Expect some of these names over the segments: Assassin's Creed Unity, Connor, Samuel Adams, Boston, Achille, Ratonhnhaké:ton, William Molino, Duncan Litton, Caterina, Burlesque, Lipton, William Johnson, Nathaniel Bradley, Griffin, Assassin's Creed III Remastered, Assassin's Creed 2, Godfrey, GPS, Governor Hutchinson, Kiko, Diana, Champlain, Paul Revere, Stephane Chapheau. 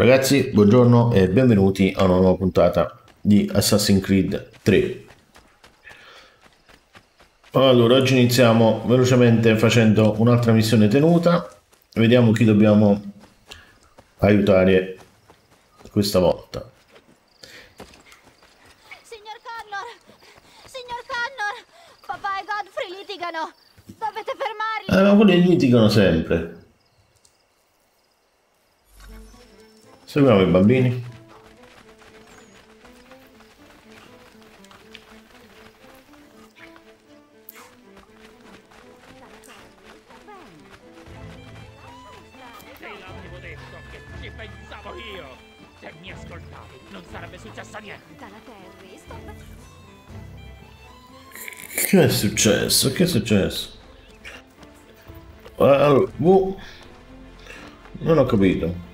Ragazzi, buongiorno e benvenuti a una nuova puntata di Assassin's Creed 3. Allora, oggi iniziamo velocemente facendo un'altra missione tenuta. Vediamo chi dobbiamo aiutare questa volta. Signor Connor, papà e Godfrey litigano. Dovete fermarli. Ma quelli litigano sempre. Seguiamo i bambini. Sei l'ottimo detto che ci pensavo io. Se mi ascoltavi non sarebbe successo niente. Che è successo? Che è successo? Allora, non ho capito.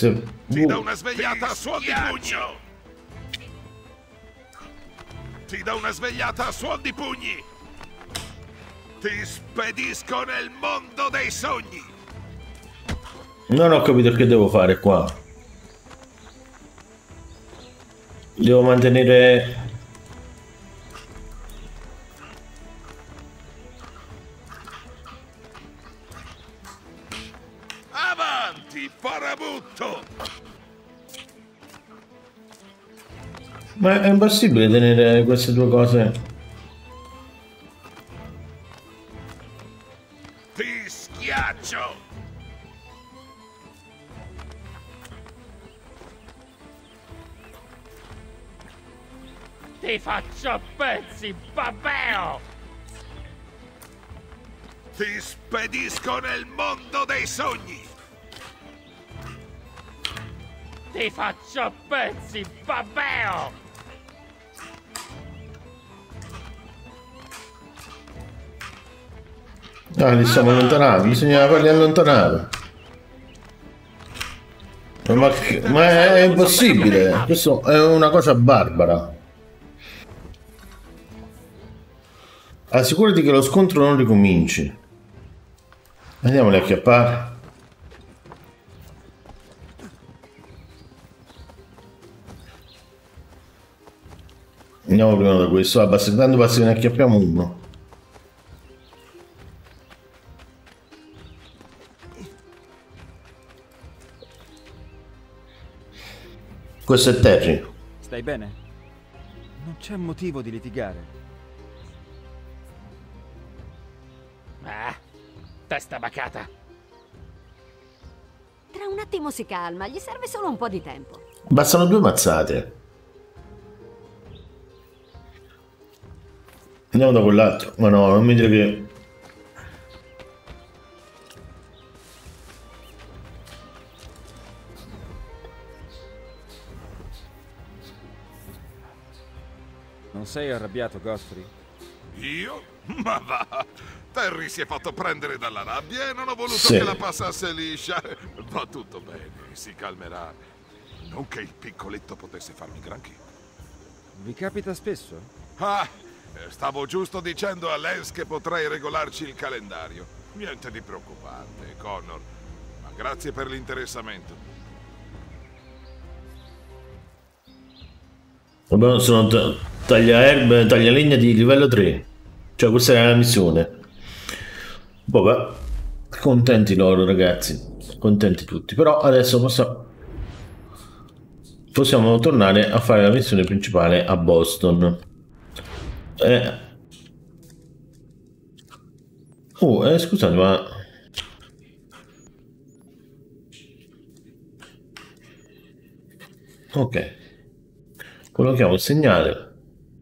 Ti do una svegliata a suon di pugno! Ti do una svegliata a suon di pugni! Ti spedisco nel mondo dei sogni! Non ho capito che devo fare qua. Devo mantenere... Ma è impossibile tenere queste due cose. Ti schiaccio. Ti faccio a pezzi, babeo. Ti spedisco nel mondo dei sogni. Ti faccio a pezzi, babeo. Ah, li stiamo allontanando, bisognava farli allontanare. Ma è impossibile, questo è una cosa barbara. Assicurati che lo scontro non ricominci. Andiamoli a acchiappare. Andiamo prima da questo, tanto basta che ne acchiappiamo uno. Questo è Terry. Stai bene? Non c'è motivo di litigare. Ah, testa bacata. Tra un attimo si calma, gli serve solo un po' di tempo. Bastano due mazzate. Andiamo da quell'altro. Ma no, non mi dire che... Non sei arrabbiato, Godfrey? Io? Ma va! Terry si è fatto prendere dalla rabbia e non ho voluto che la passasse liscia. Va tutto bene, si calmerà. Non che il piccoletto potesse farmi granché. Vi capita spesso? Ah! Stavo giusto dicendo a Lance che potrei regolarci il calendario. Niente di preoccupante, Connor. Ma grazie per l'interessamento. Vabbè, sono tagliaerbe, taglialegna di livello 3. Cioè questa era la missione. Vabbè, contenti loro ragazzi, contenti tutti. Però adesso possiamo tornare a fare la missione principale a Boston. Scusate, ma... Ok. Collochiamo il segnale.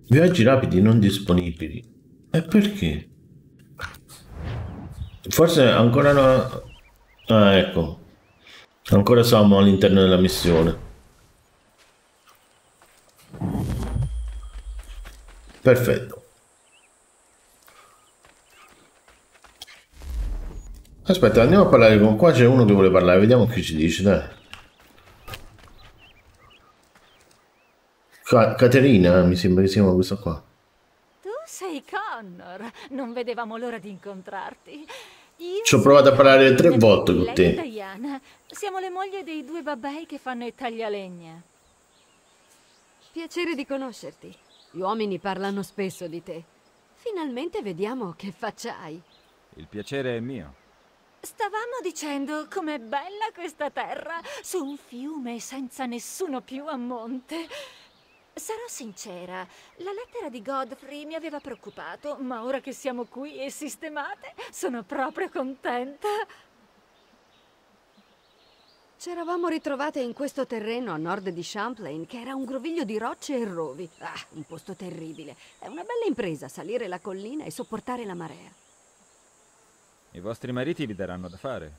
Viaggi rapidi non disponibili. E perché? Forse ancora no... Ah, ecco. Ancora siamo all'interno della missione. Perfetto. Aspetta, andiamo a parlare con... Qua c'è uno che vuole parlare. Vediamo che ci dice, dai. Caterina, mi sembra che si chiama questa qua. Tu sei Connor, non vedevamo l'ora di incontrarti. Ci ho provato a parlare 3 volte con te. Diana, siamo le mogli dei 2 babbai che fanno i taglialegna. Piacere di conoscerti. Gli uomini parlano spesso di te. Finalmente vediamo che faccia hai. Il piacere è mio. Stavamo dicendo com'è bella questa terra, su un fiume senza nessuno più a monte. Sarò sincera, la lettera di Godfrey mi aveva preoccupato, ma ora che siamo qui e sistemate, sono proprio contenta. C'eravamo ritrovate in questo terreno a nord di Champlain, che era un groviglio di rocce e rovi. Ah, un posto terribile. È una bella impresa salire la collina e sopportare la marea. I vostri mariti vi daranno da fare.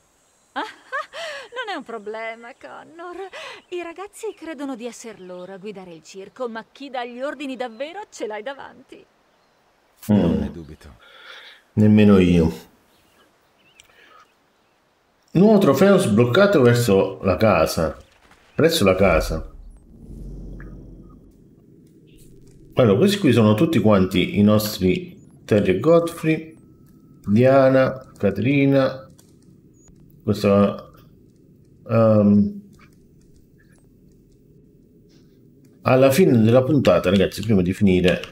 Non è un problema, Connor. I ragazzi credono di esser loro a guidare il circo, ma chi dà gli ordini davvero ce l'hai davanti. Non ne dubito. Nemmeno io. Nuovo trofeo sbloccato verso la casa. Presso la casa. Allora, questi qui sono tutti quanti i nostri Terry e Godfrey, Diana, Caterina. Questa alla fine della puntata, ragazzi, prima di finire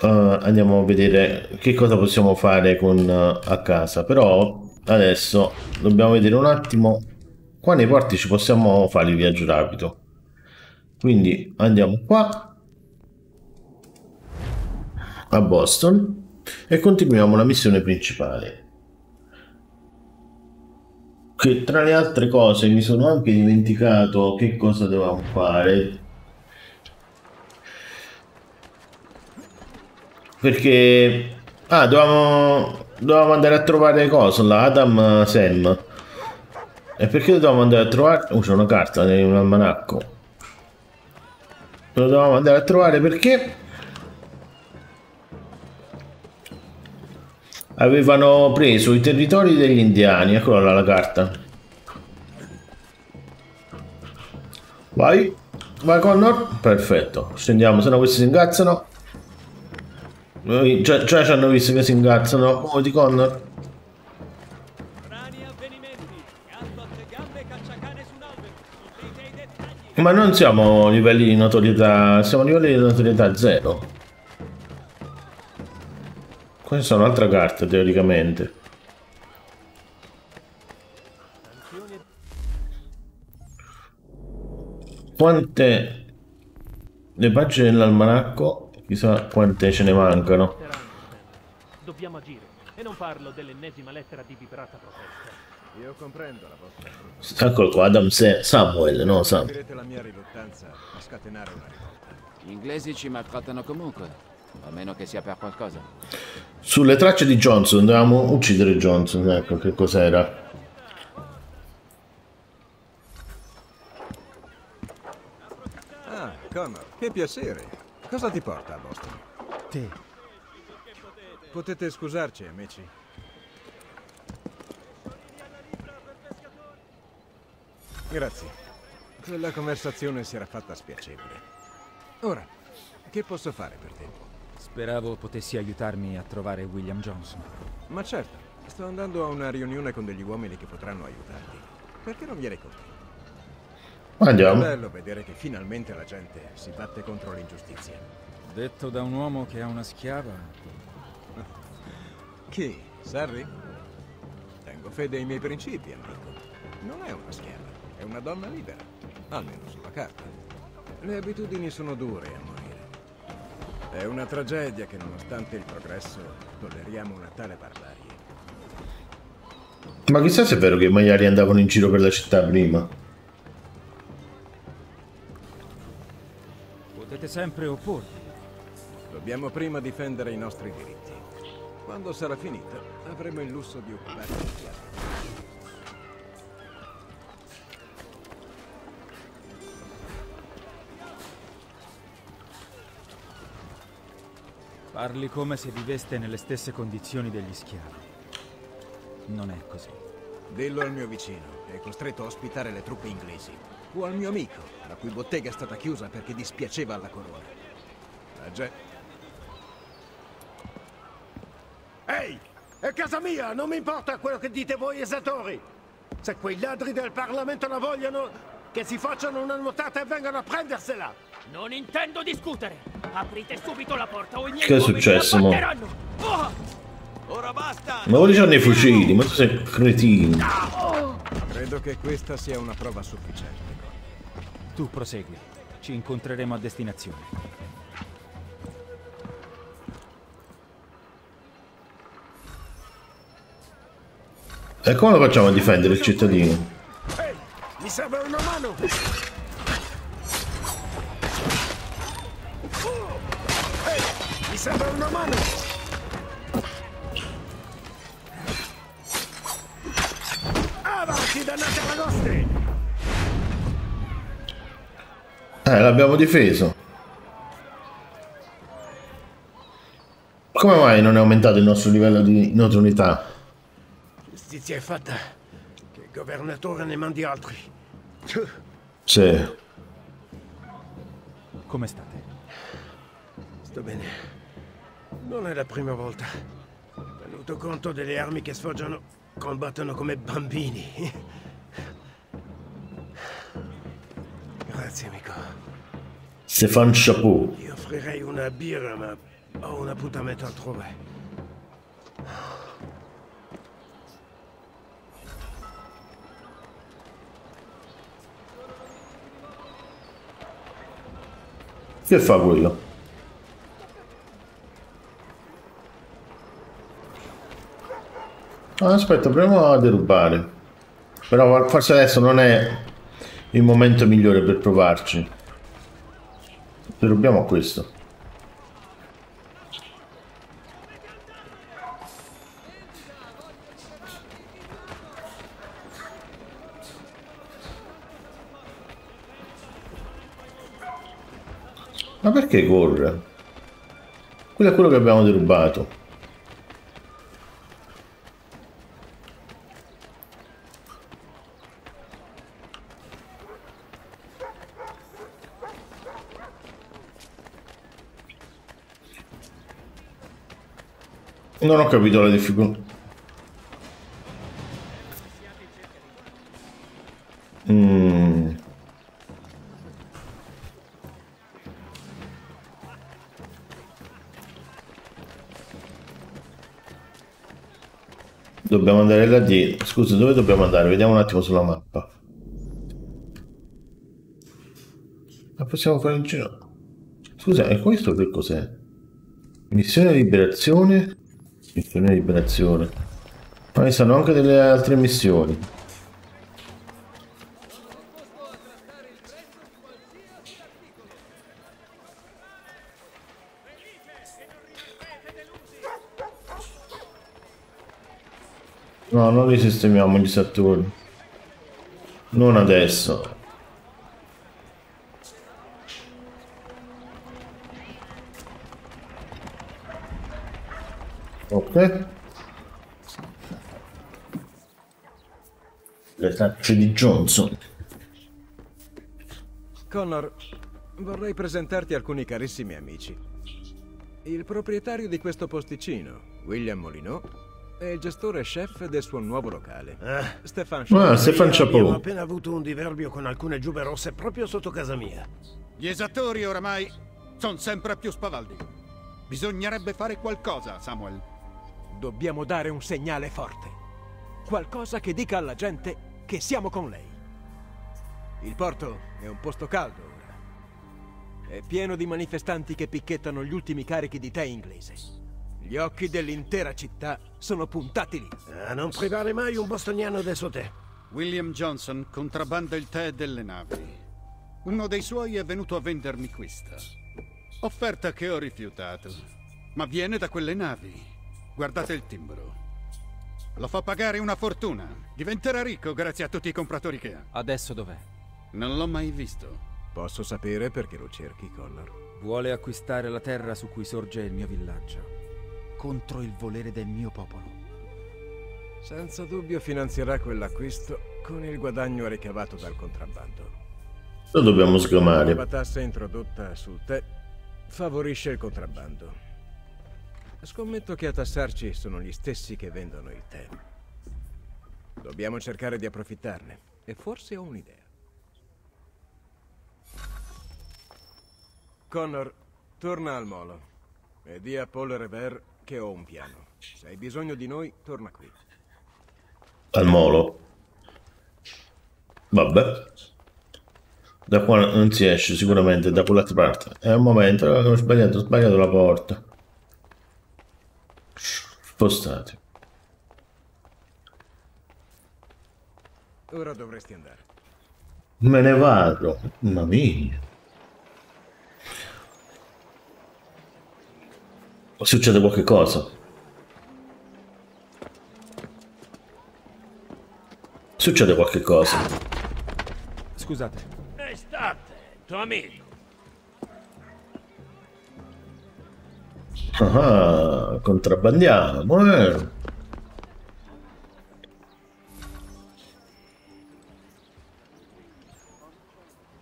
andiamo a vedere che cosa possiamo fare con a casa, però adesso dobbiamo vedere un attimo qua nei porti ci possiamo fare il viaggio rapido, quindi andiamo qua a Boston e continuiamo la missione principale, che tra le altre cose mi sono anche dimenticato che cosa dovevamo fare, perché dovevamo andare a trovare cosa? La Adam Sam. E perché dovevamo andare a trovare? C'è una carta in un almanacco. Lo dovevamo andare a trovare perché avevano preso i territori degli indiani. Eccola là la carta. Vai, vai Connor. Perfetto. Scendiamo, se no questi si ingazzano. Già ci hanno visto che si ingazzano. Oh, di Connor. Ma non siamo livelli di notorietà. Siamo livelli di notorietà 0. Questa è un'altra carta, teoricamente. Quante le pagine dell'almanacco? Chissà quante ce ne mancano. Dobbiamo agire. E non parlo dell'ennesima lettera di vibrata protesta. Io comprendo la vostra protesta. Eccolo qua, Adam Samuel, no Sam. Vedete la mia riluttanza a scatenare una rivolta. Gli inglesi ci maltrattano comunque, a meno che sia per qualcosa. Sulle tracce di Johnson, dovevamo uccidere Johnson, ecco che cos'era. Ah, Connor, che piacere. Cosa ti porta a Boston? Te. Potete scusarci, amici. Grazie. Quella conversazione si era fatta spiacevole. Ora, che posso fare per te? Speravo potessi aiutarmi a trovare William Johnson. Ma certo, sto andando a una riunione con degli uomini che potranno aiutarti. Perché non vieni con te? Andiamo. È bello vedere che finalmente la gente si batte contro l'ingiustizia. Detto da un uomo che ha una schiava. Chi? Sarri? Tengo fede ai miei principi, amico. Non è una schiava, è una donna libera. Almeno sulla carta. Le abitudini sono dure a morire. È una tragedia che nonostante il progresso tolleriamo una tale barbarie. Ma chissà se è vero che i maiali andavano in giro per la città prima. Sempre opporti. Dobbiamo prima difendere i nostri diritti. Quando sarà finita, avremo il lusso di occuparci di altri. Parli come se viveste nelle stesse condizioni degli schiavi. Non è così. Dillo al mio vicino, che è costretto a ospitare le truppe inglesi. O al mio amico, la cui bottega è stata chiusa perché dispiaceva alla corona. La gente... Ehi! Hey! E casa mia, non mi importa quello che dite voi esatori. Se quei ladri del Parlamento la vogliono, che si facciano una nuotata e vengano a prendersela. Non intendo discutere. Aprite subito la porta o i miei uomini la batteranno. Oh! Ora basta. Ma voglio già nei fucili, ma tu sei un cretino. Oh! Credo che questa sia una prova sufficiente. Tu prosegui. Ci incontreremo a destinazione. E come lo facciamo a difendere il cittadino? Ehi, mi serve una mano! Ehi, mi serve una mano! Avanti, dannate la nostri! L'abbiamo difeso. Come mai non è aumentato il nostro livello di notorietà? Giustizia è fatta, che il governatore ne mandi altri. Sì. Come state? Sto bene. Non è la prima volta. Tenuto conto delle armi che sfoggiano, combattono come bambini. Grazie, amico. Stephane Chapheau. Gli offrirei una birra, ma ho un appuntamento altrove. Che fa quello? Aspetta, proviamo a derubare. Però forse adesso non è il momento migliore per provarci. Derubiamo questo. Ma perché corre? Quello è quello che abbiamo derubato. Non ho capito la difficoltà. Dobbiamo andare là dietro. Scusa, dove dobbiamo andare? Vediamo un attimo sulla mappa. Ma possiamo fare un giro? Scusa, e questo che cos'è? Missione liberazione? Missione liberazione. Ma ci sono anche delle altre missioni. No, non li sistemiamo gli Saturni. Non adesso. Ok. Le tracce di Johnson. Connor, vorrei presentarti alcuni carissimi amici. Il proprietario di questo posticino, William Molino, è il gestore chef del suo nuovo locale. Stephane Chapheau. Stephane Chapheau. Abbiamo appena avuto un diverbio con alcune giube rosse proprio sotto casa mia. Gli esattori oramai sono sempre più spavaldi. Bisognerebbe fare qualcosa, Samuel. Dobbiamo dare un segnale forte. Qualcosa che dica alla gente che siamo con lei. Il porto è un posto caldo ora. È pieno di manifestanti che picchettano gli ultimi carichi di tè inglese. Gli occhi dell'intera città sono puntati lì. A non privare mai un bostoniano del suo tè. William Johnson contrabbanda il tè delle navi. Uno dei suoi è venuto a vendermi questa. Offerta che ho rifiutato. Ma viene da quelle navi. Guardate il timbro. Lo fa pagare una fortuna. Diventerà ricco grazie a tutti i compratori che ha. Adesso dov'è? Non l'ho mai visto. Posso sapere perché lo cerchi, Connor? Vuole acquistare la terra su cui sorge il mio villaggio. Contro il volere del mio popolo. Senza dubbio finanzierà quell'acquisto con il guadagno ricavato dal contrabbando. Lo dobbiamo sgamare. La tassa introdotta sul tè favorisce il contrabbando. Scommetto che a tassarci sono gli stessi che vendono il tè. Dobbiamo cercare di approfittarne e forse ho un'idea. Connor, torna al molo e di a Paul Revere che ho un piano. Se hai bisogno di noi, torna qui. Al molo. Vabbè. Da qua non si esce sicuramente, da quell'altra parte. È un momento, ho sbagliato la porta. Spostate. Ora dovresti andare. Me ne vado, mamma mia. Succede qualche cosa. Succede qualche cosa. Scusate. Estate, tuo amico. Ah, contrabbandiamo, eh.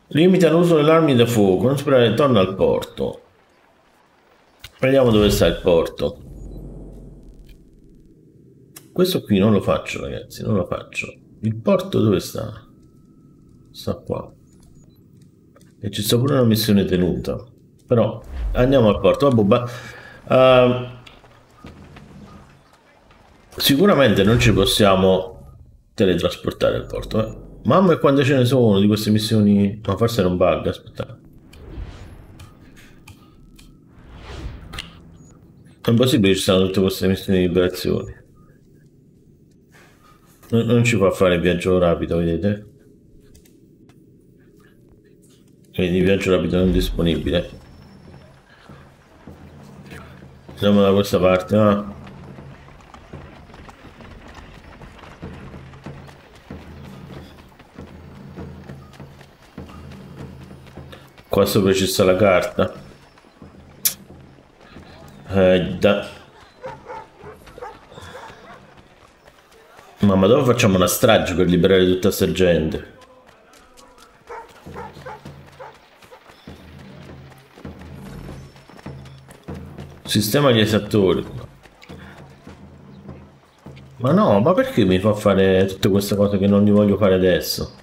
Limita l'uso delle armi da fuoco, non sperare, torna al porto. Vediamo dove sta il porto. Questo qui non lo faccio, ragazzi, non lo faccio. Il porto dove sta? Sta qua. E ci sta pure una missione tenuta. Però andiamo al porto. Sicuramente non ci possiamo teletrasportare al porto, eh. Mamma, e quante ce ne sono di queste missioni? No, forse era un bug, aspetta. È impossibile, ci stanno tutte queste missioni di liberazione. Non ci fa fare il viaggio rapido, vedete? Quindi il viaggio rapido non è disponibile. Andiamo da questa parte, no? Qua sopra ci sta la carta. Mamma, dove facciamo una strage per liberare tutta sta gente? Sistema gli esattori. Ma no, ma perché mi fa fare tutte queste cose che non gli voglio fare adesso?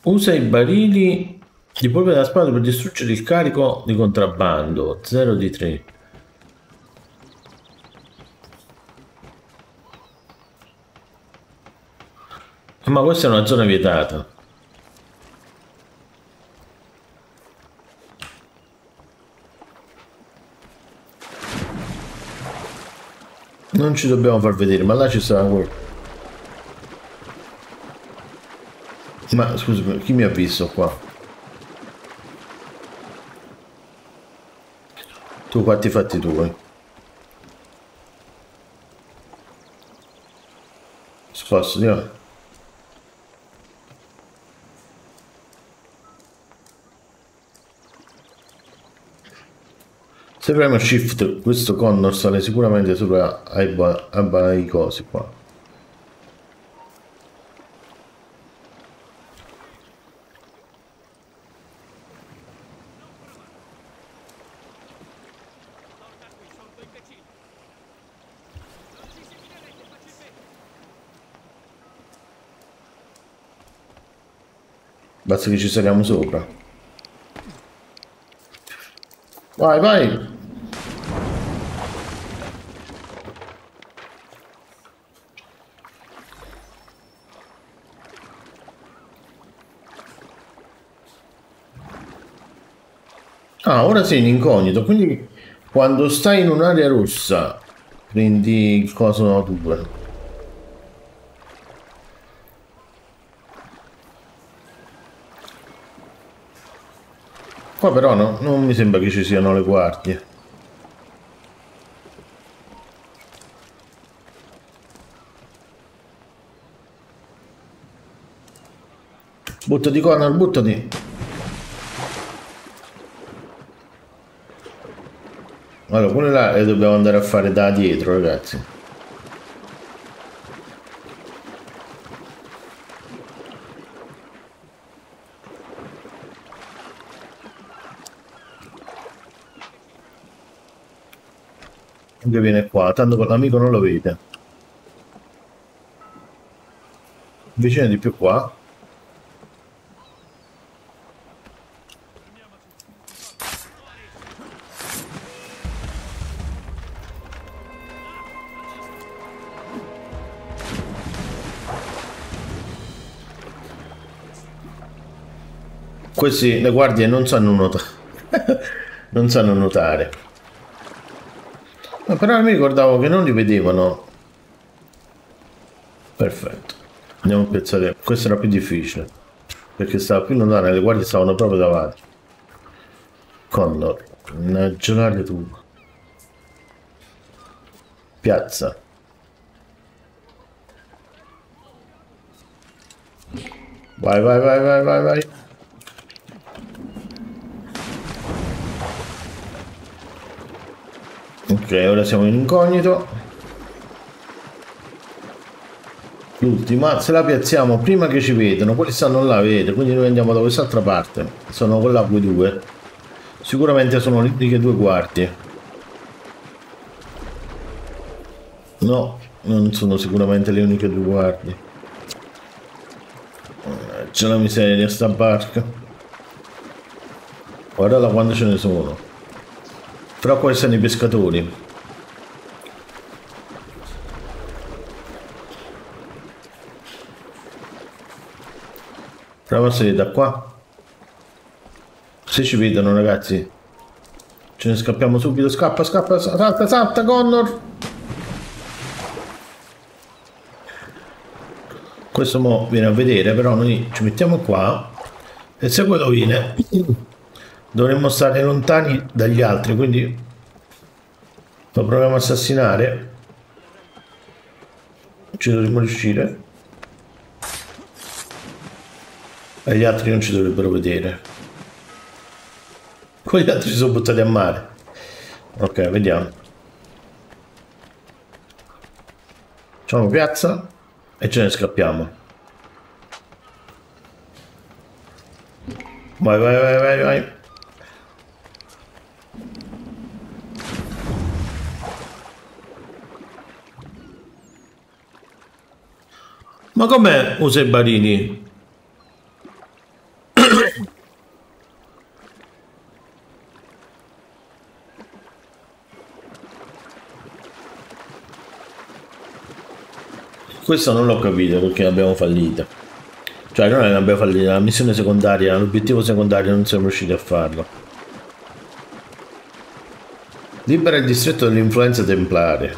Usa i barili di polvere della spada per distruggere il carico di contrabbando. 0 di 3. Ma questa è una zona vietata. Non ci dobbiamo far vedere, ma là ci sarà. Ma scusami, chi mi ha visto qua? Tu qua ti fatti due. Sposto, andiamo. Se premo shift, questo Connor sale sicuramente sopra ai cosi qua. Basta che ci saliamo sopra. Vai, vai! Ah, ora sei in incognito, quindi quando stai in un'area rossa prendi il coso tubo. Qua però no, non mi sembra che ci siano le guardie. Buttati, Connor, buttati. Allora, pure là le dobbiamo andare a fare da dietro, ragazzi. Che viene qua, tanto con l'amico non lo vede. Vicino di più qua. Questi, le guardie non sanno nuotare, non sanno nuotare. Ma però mi ricordavo che non li vedevano. Perfetto. Andiamo a pensare, questo era più difficile, perché stava più lontano, le guardie stavano proprio davanti. Connor, una giornata tu. Piazza. Vai, vai, vai, vai, vai, vai. Ok, ora siamo in incognito. L'ultima, se la piazziamo prima che ci vedano, quelli stanno là, vedete, quindi noi andiamo da quest'altra parte. Sono con là quei due. Sicuramente sono lì che due guardie. No, non sono sicuramente le uniche due guardie. C'è la miseria sta barca. Guardala quando ce ne sono. Però questi sono i pescatori. Proviamo a salire da qua. Se ci vedono, ragazzi, ce ne scappiamo subito. Scappa, scappa, salta, salta, Connor. Questo mo viene a vedere, però noi ci mettiamo qua. E se quello viene, dovremmo stare lontani dagli altri, quindi lo proviamo a assassinare. Ci dovremmo riuscire. E gli altri non ci dovrebbero vedere. Quegli altri si sono buttati a mare. Ok, vediamo. Facciamo piazza e ce ne scappiamo. Vai, vai, vai, vai, vai. Ma com'è usa i barini? Questo non l'ho capito perché abbiamo fallito. Cioè non è che abbiamo fallito, la missione secondaria, l'obiettivo secondario non siamo riusciti a farlo. Libera il distretto dell'influenza templare.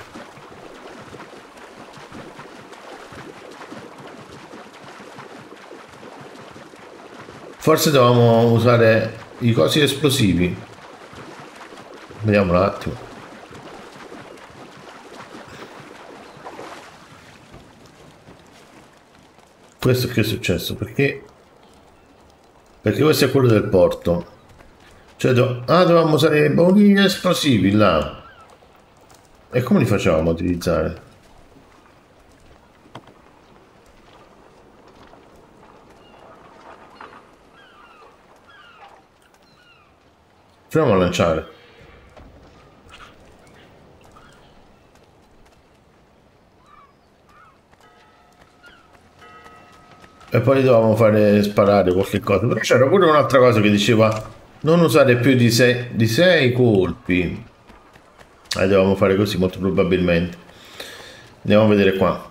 Forse dovevamo usare i cosi esplosivi. Vediamo un attimo. Questo che è successo? Perché? Perché questo è quello del porto. Cioè dovevamo usare i bombini esplosivi là. E come li facevamo utilizzare? Proviamo a lanciare. E poi dovevamo fare sparare qualche cosa. Però c'era pure un'altra cosa che diceva non usare più di 6 colpi. E dovevamo fare così molto probabilmente. Andiamo a vedere qua.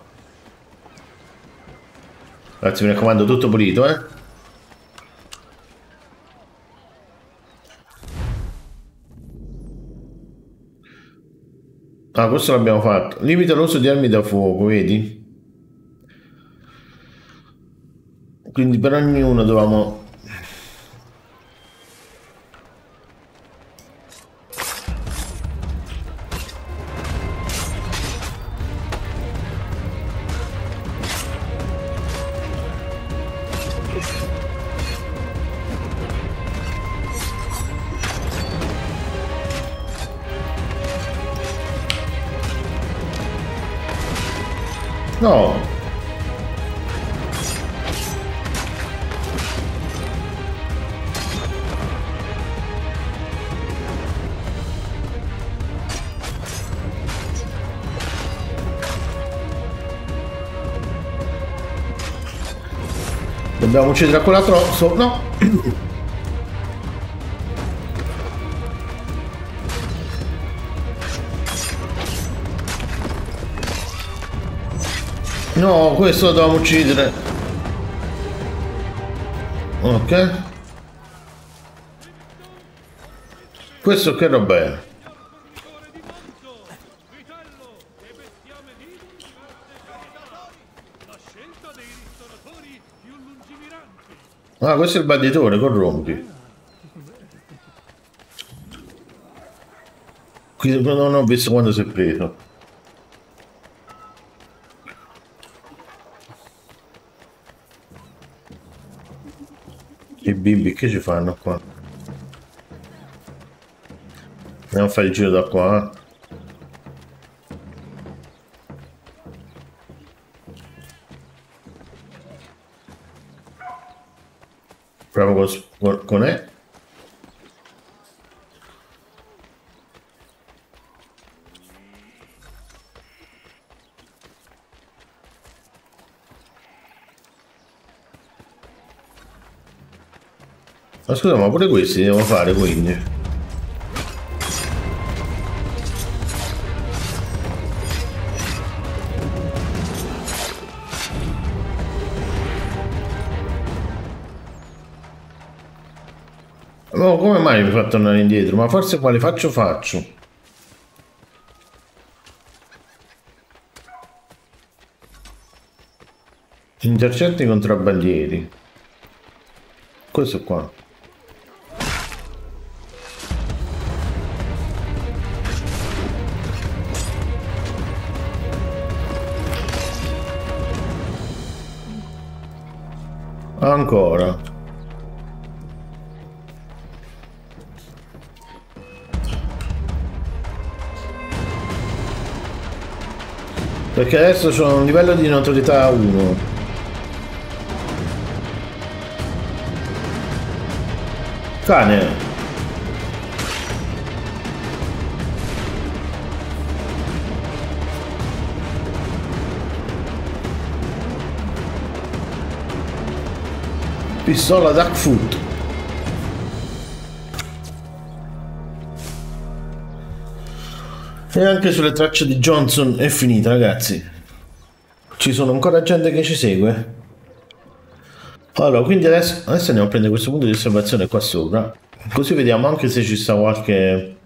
Ragazzi, mi raccomando, tutto pulito, eh. Ah, questo l'abbiamo fatto. Limita l'uso di armi da fuoco, vedi? Quindi per ognuno dovevamo... No! Dobbiamo uccidere quella trosso. No! No, questo lo dobbiamo uccidere. Ok. Questo che roba è? Ah, questo è il banditore, corrompi. Qui non ho visto quando si è preso. I bimbi che ci fanno qua? Andiamo a fare il giro da qua. Provo con E. Ma scusa, ma pure questi devo fare, quindi. Ma come mai mi fa tornare indietro? Ma forse quale faccio? Intercetti i contrabbandieri. Questo qua. Ancora. Perché adesso sono a un livello di notorietà 1. Cane. Pistola duck foot. E anche sulle tracce di Johnson è finita, ragazzi. Ci sono ancora gente che ci segue. Allora, quindi adesso andiamo a prendere questo punto di osservazione qua sopra, così vediamo anche se ci sta qualche,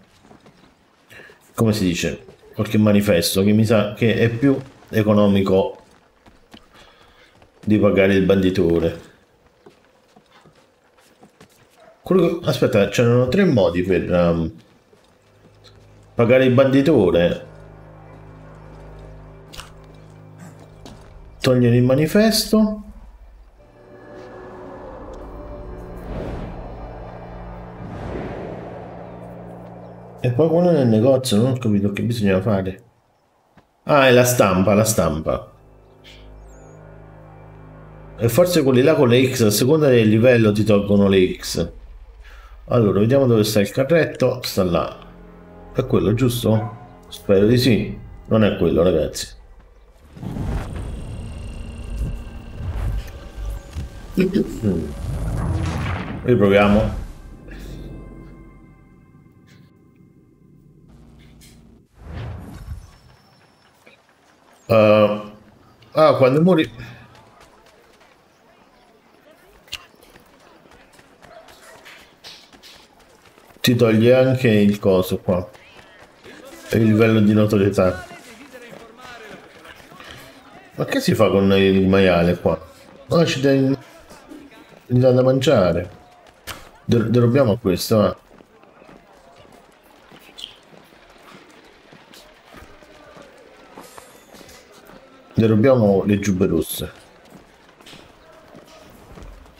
come si dice, qualche manifesto, che mi sa che è più economico di pagare il banditore. Aspetta, c'erano 3 modi per pagare il banditore. Togliere il manifesto. E poi quello nel negozio, non ho capito che bisognava fare. Ah, è la stampa. E forse quelli là con le X, a seconda del livello ti tolgono le X. Allora, vediamo dove sta il carretto. Sta là. È quello, giusto? Spero di sì. Non è quello, ragazzi. Riproviamo. Ah, quando muori... Ti toglie anche il coso qua. E il livello di notorietà. Ma che si fa con il maiale qua? No, ci dai da mangiare. Derubiamo questo, va. Derubiamo le giubbe rosse.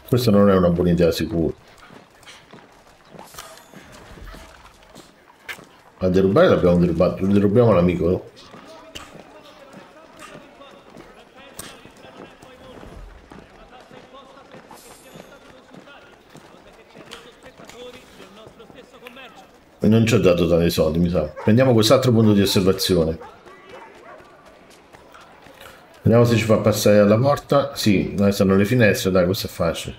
Questa non è una buona idea sicuro. A derubare l'abbiamo derubato, derubiamo l'amico. E non ci ho dato tali soldi, mi sa. Prendiamo quest'altro punto di osservazione. Vediamo se ci fa passare alla porta. Sì, dove stanno le finestre, dai, questo è facile.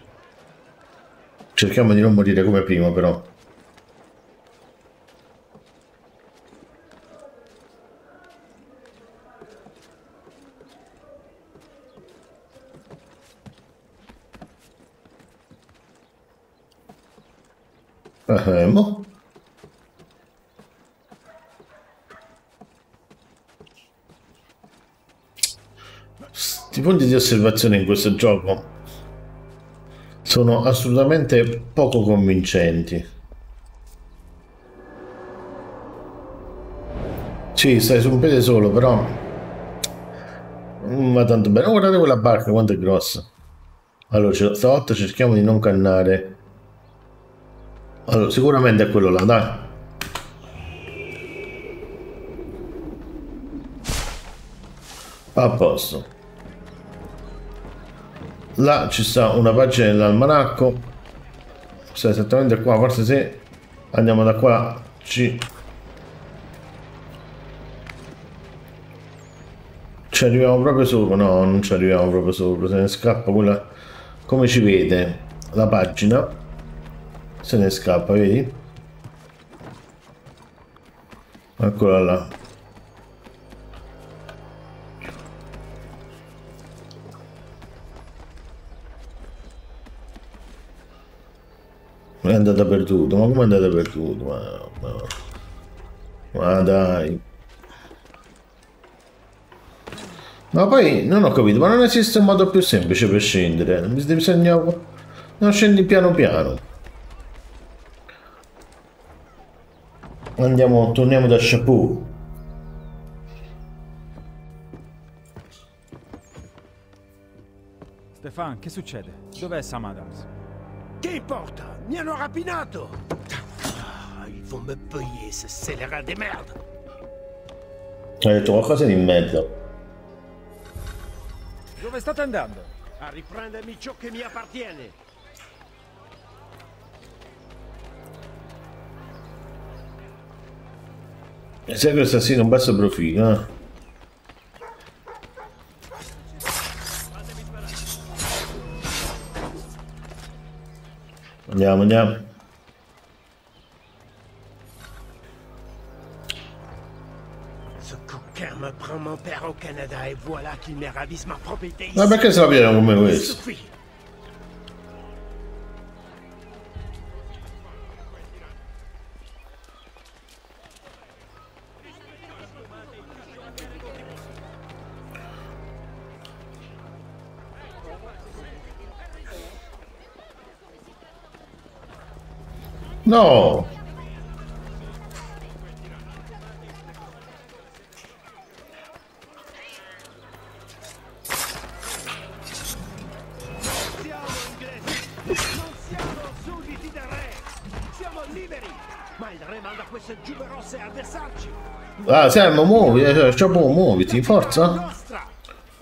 Cerchiamo di non morire come prima, però. Mo. Sti punti di osservazione in questo gioco sono assolutamente poco convincenti. Sì, stai su un piede solo, però non va tanto bene. Oh, guardate quella barca quanto è grossa. Allora, stavolta cerchiamo di non cannare. Allora, sicuramente è quello là, dai. A posto. Là ci sta una pagina dell'almanacco. Sta esattamente qua, forse se andiamo da qua ci arriviamo proprio sopra. No, non ci arriviamo proprio sopra. Se ne scappa quella, come ci vede la pagina. Se ne scappa, vedi? Eccola là. È andata perduto, ma come è andata perduto? Ma dai. Ma poi non ho capito, ma non esiste un modo più semplice per scendere. Bisogna... non scendi piano piano. Andiamo, torniamo da Chapheau. Stephane, che succede? Dov'è Sam Adams? Che importa? Mi hanno rapinato! Ils vont me payer, ce scélérat de merde! Hai detto qualcosa di mezzo. Dove state andando? A riprendermi ciò che mi appartiene! Esegue assassino un basso profilo, eh? Andiamo, andiamo. Ma perché se la pigliano come questo? No! Siamo inglesi, non siamo sudditi del re, siamo liberi, ma il re manda queste giube rosse a versarci. Ah, Sam, muoviti, muoviti, forza!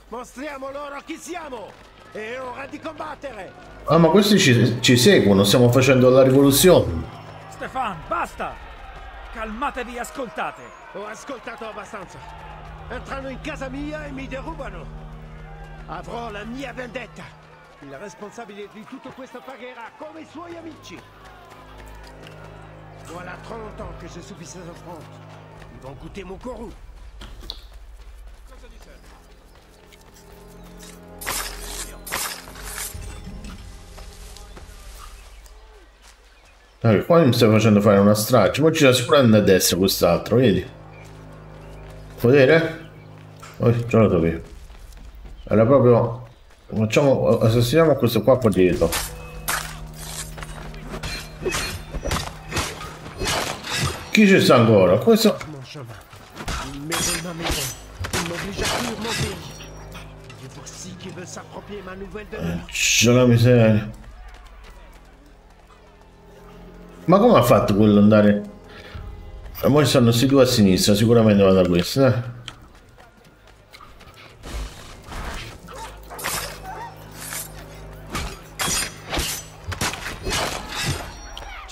Mostriamo loro chi siamo! È ora di combattere! Ah, ma questi ci seguono, stiamo facendo la rivoluzione! Stephane, basta! Calmatevi e ascoltate! Ho ascoltato abbastanza. Entrano in casa mia e mi derubano. Avrò la mia vendetta. Il responsabile di tutto questo pagherà come i suoi amici. Voilà trop longtemps che je subis ces affrontes. Ils vont goûter mon courroux. Qua mi stai facendo fare una strage, poi ci sta sicuramente a destra quest'altro, vedi? Può vedere? Oh, già lo sapevo. Era proprio... facciamo... assassiniamo questo qua qua dietro. Chi ci sta ancora? Questo... c'è la miseria. Ma come ha fatto quello andare? Ora stanno questi due a sinistra, sicuramente va da questo, eh?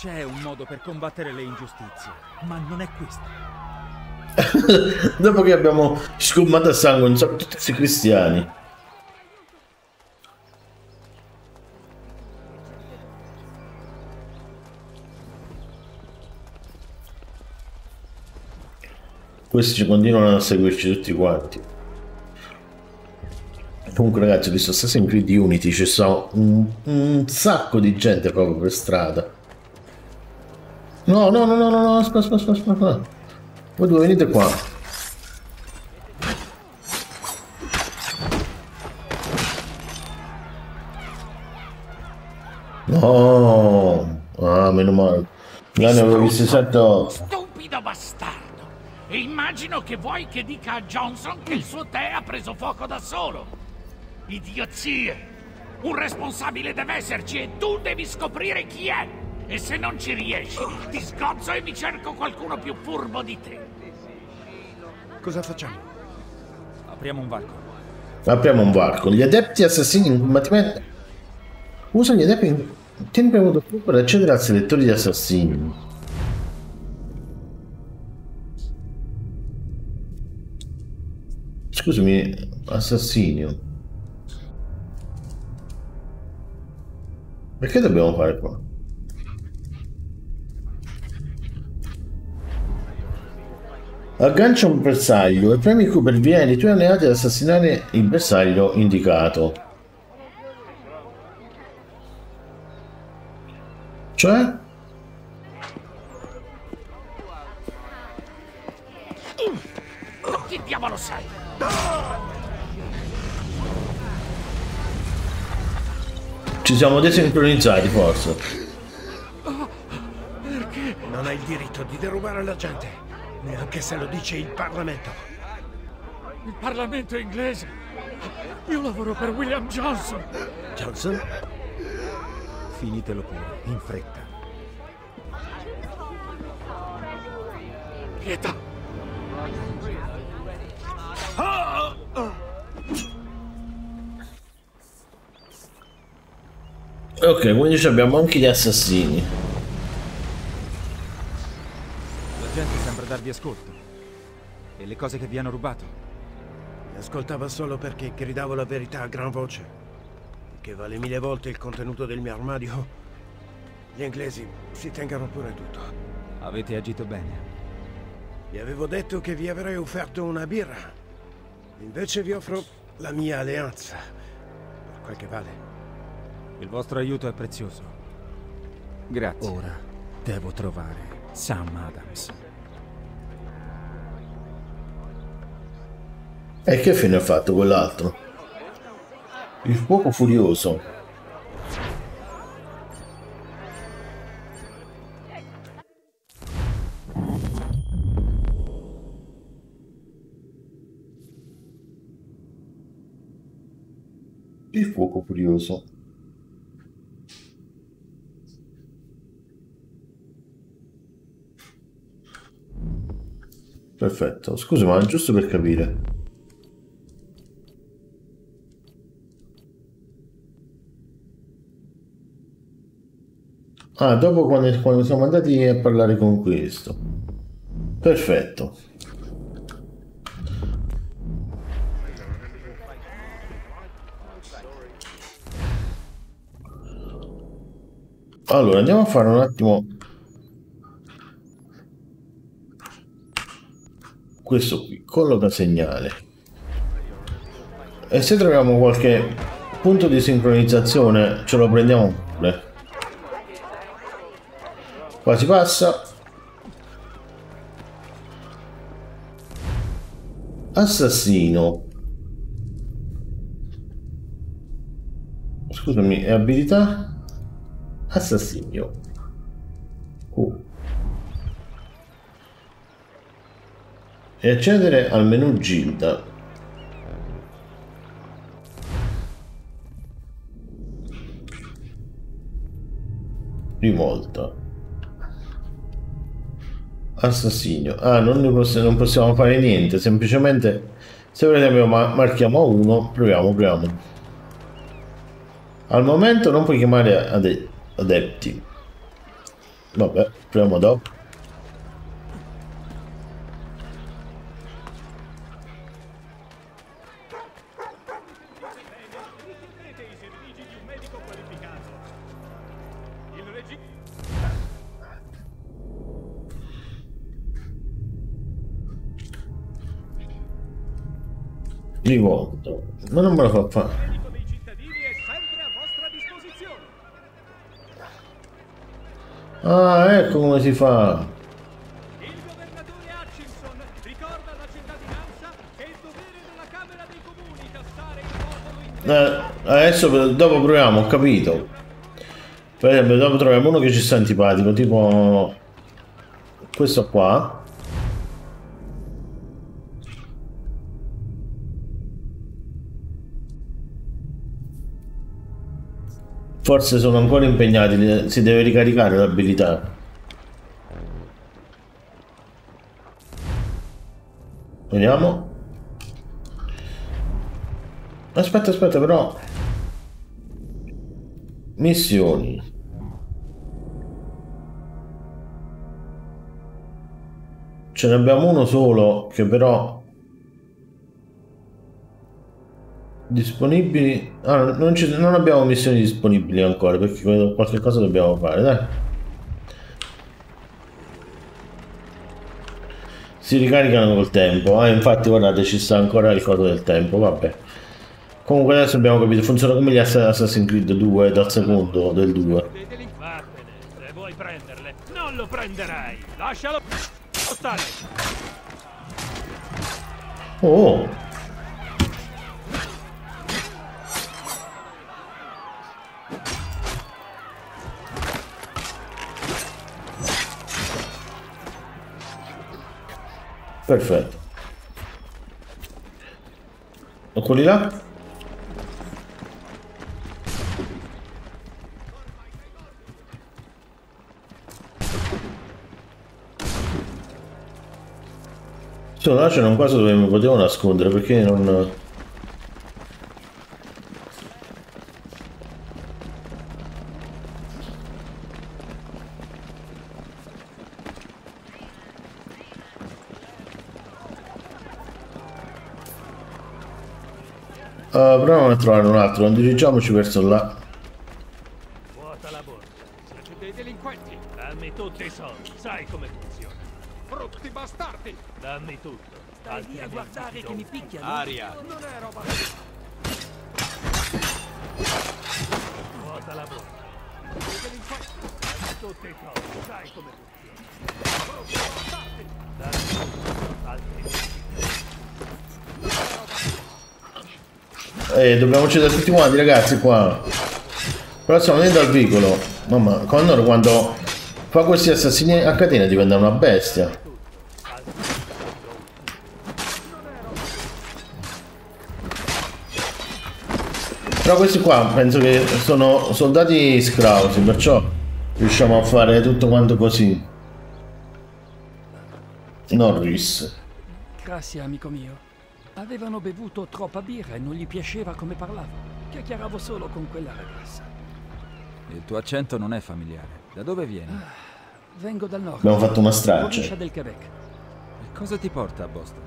C'è un modo per combattere le ingiustizie, ma non è questo. Dopo che abbiamo sfumato a sangue un sacco tutti questi cristiani. Questi continuano a seguirci tutti quanti. Comunque ragazzi, ho visto Assassin's Creed Unity, ci sono un sacco di gente proprio per strada. No, no, no, no, no, no, aspetta, aspetta, aspetta. Voi due venite qua. No, ah, meno male. Io ne avevo visto 7-8. Stupido bastardo. Immagino che vuoi che dica a Johnson che il suo tè ha preso fuoco da solo. Idiozie! Un responsabile deve esserci e tu devi scoprire chi è. E se non ci riesci, ti sgozzo e mi cerco qualcuno più furbo di te. Cosa facciamo? Apriamo un varco. Apriamo un varco. Gli adepti assassini in combattimento usano gli adepti in tempo e modo per accedere al selettore di assassini. Scusami, assassino. Perché dobbiamo fare qua? Aggancia un bersaglio e premi Q per viene i tuoi alleati ad assassinare il bersaglio indicato. Cioè? Chi diavolo sei? Ci siamo desincronizzati forse. Perché? Non hai il diritto di derubare la gente, neanche se lo dice il Parlamento. Il Parlamento inglese? Io lavoro per William Johnson. Johnson? Finitelo pure, in fretta. Pietà! Ah! Ok, quindi abbiamo anche gli assassini. La gente sembra darvi ascolto. E le cose che vi hanno rubato? Mi ascoltava solo perché gridavo la verità a gran voce, che vale 1000 volte il contenuto del mio armadio. Gli inglesi si tengano pure tutto. Avete agito bene. Vi avevo detto che vi avrei offerto una birra. Invece vi offro la mia alleanza, per quel che vale. Il vostro aiuto è prezioso. Grazie. Ora devo trovare Sam Adams. E che fine ha fatto quell'altro? Il fuoco furioso. Il fuoco furioso. Perfetto, scusa, ma giusto per capire. Ah, dopo quando siamo andati a parlare con questo. Perfetto. Allora, andiamo a fare un attimo... questo qui, colloca segnale, e se troviamo qualche punto di sincronizzazione ce lo prendiamo pure. Qua si passa. Assassino, scusami, è abilità assassino. E accedere al menu Gilda. Rivolta. Assassino. Ah, non possiamo fare niente, semplicemente se vogliamo marchiamo uno, proviamo. Al momento non puoi chiamare adepti. Vabbè, proviamo dopo. Rivolto, ma non me lo fa fare. Il medico dei cittadini è sempre a vostra disposizione. Ah, ecco come si fa. Il governatore Hutchinson ricorda alla cittadinanza che è il dovere della Camera dei Comuni tassare il popolo intero. Adesso dopo proviamo, ho capito. Per esempio, dopo troviamo uno che ci sta antipatico, tipo questo qua. Forse sono ancora impegnati, si deve ricaricare l'abilità. Vediamo. Aspetta, aspetta però. Missioni. Ce ne abbiamo uno solo che però... disponibili. Ah, non abbiamo missioni disponibili ancora, perché qualche cosa dobbiamo fare, dai. Si ricaricano col tempo. Ah, infatti guardate, ci sta ancora il coso del tempo, vabbè. Comunque adesso abbiamo capito, funziona come gli Assassin's Creed 2 dal secondo del 2. Se vuoi prenderle, non lo prenderai. Lascialo stare. Oh. Perfetto. O quelli là? Solo là c'era un caso dove mi potevo nascondere, perché non... proviamo a trovare un altro, non dirigiamoci verso là. Vuota la borsa, siete dei delinquenti. Dammi tutti i soldi, sai come funziona. Brutti bastardi. Dammi tutto. Stai lì a guardare che mi picchiano. Aria. Non è roba. Vuota la borsa, siete delinquenti. Dammi tutti i soldi, sai come funziona. Brutti bastardi. Dammi tutto. Dobbiamo uccidere tutti quanti, ragazzi, qua. Però siamo dentro al vicolo. Mamma, Connor quando fa questi assassini a catena diventa una bestia. Però questi qua penso che sono soldati scrausi, perciò riusciamo a fare tutto quanto così. Norris. Grazie, amico mio. Avevano bevuto troppa birra e non gli piaceva come parlavo. Chiacchieravo solo con quella ragazza. Il tuo accento non è familiare. Da dove vieni? Vengo dal nord. Abbiamo fatto una strage del Quebec. E cosa ti porta a Boston?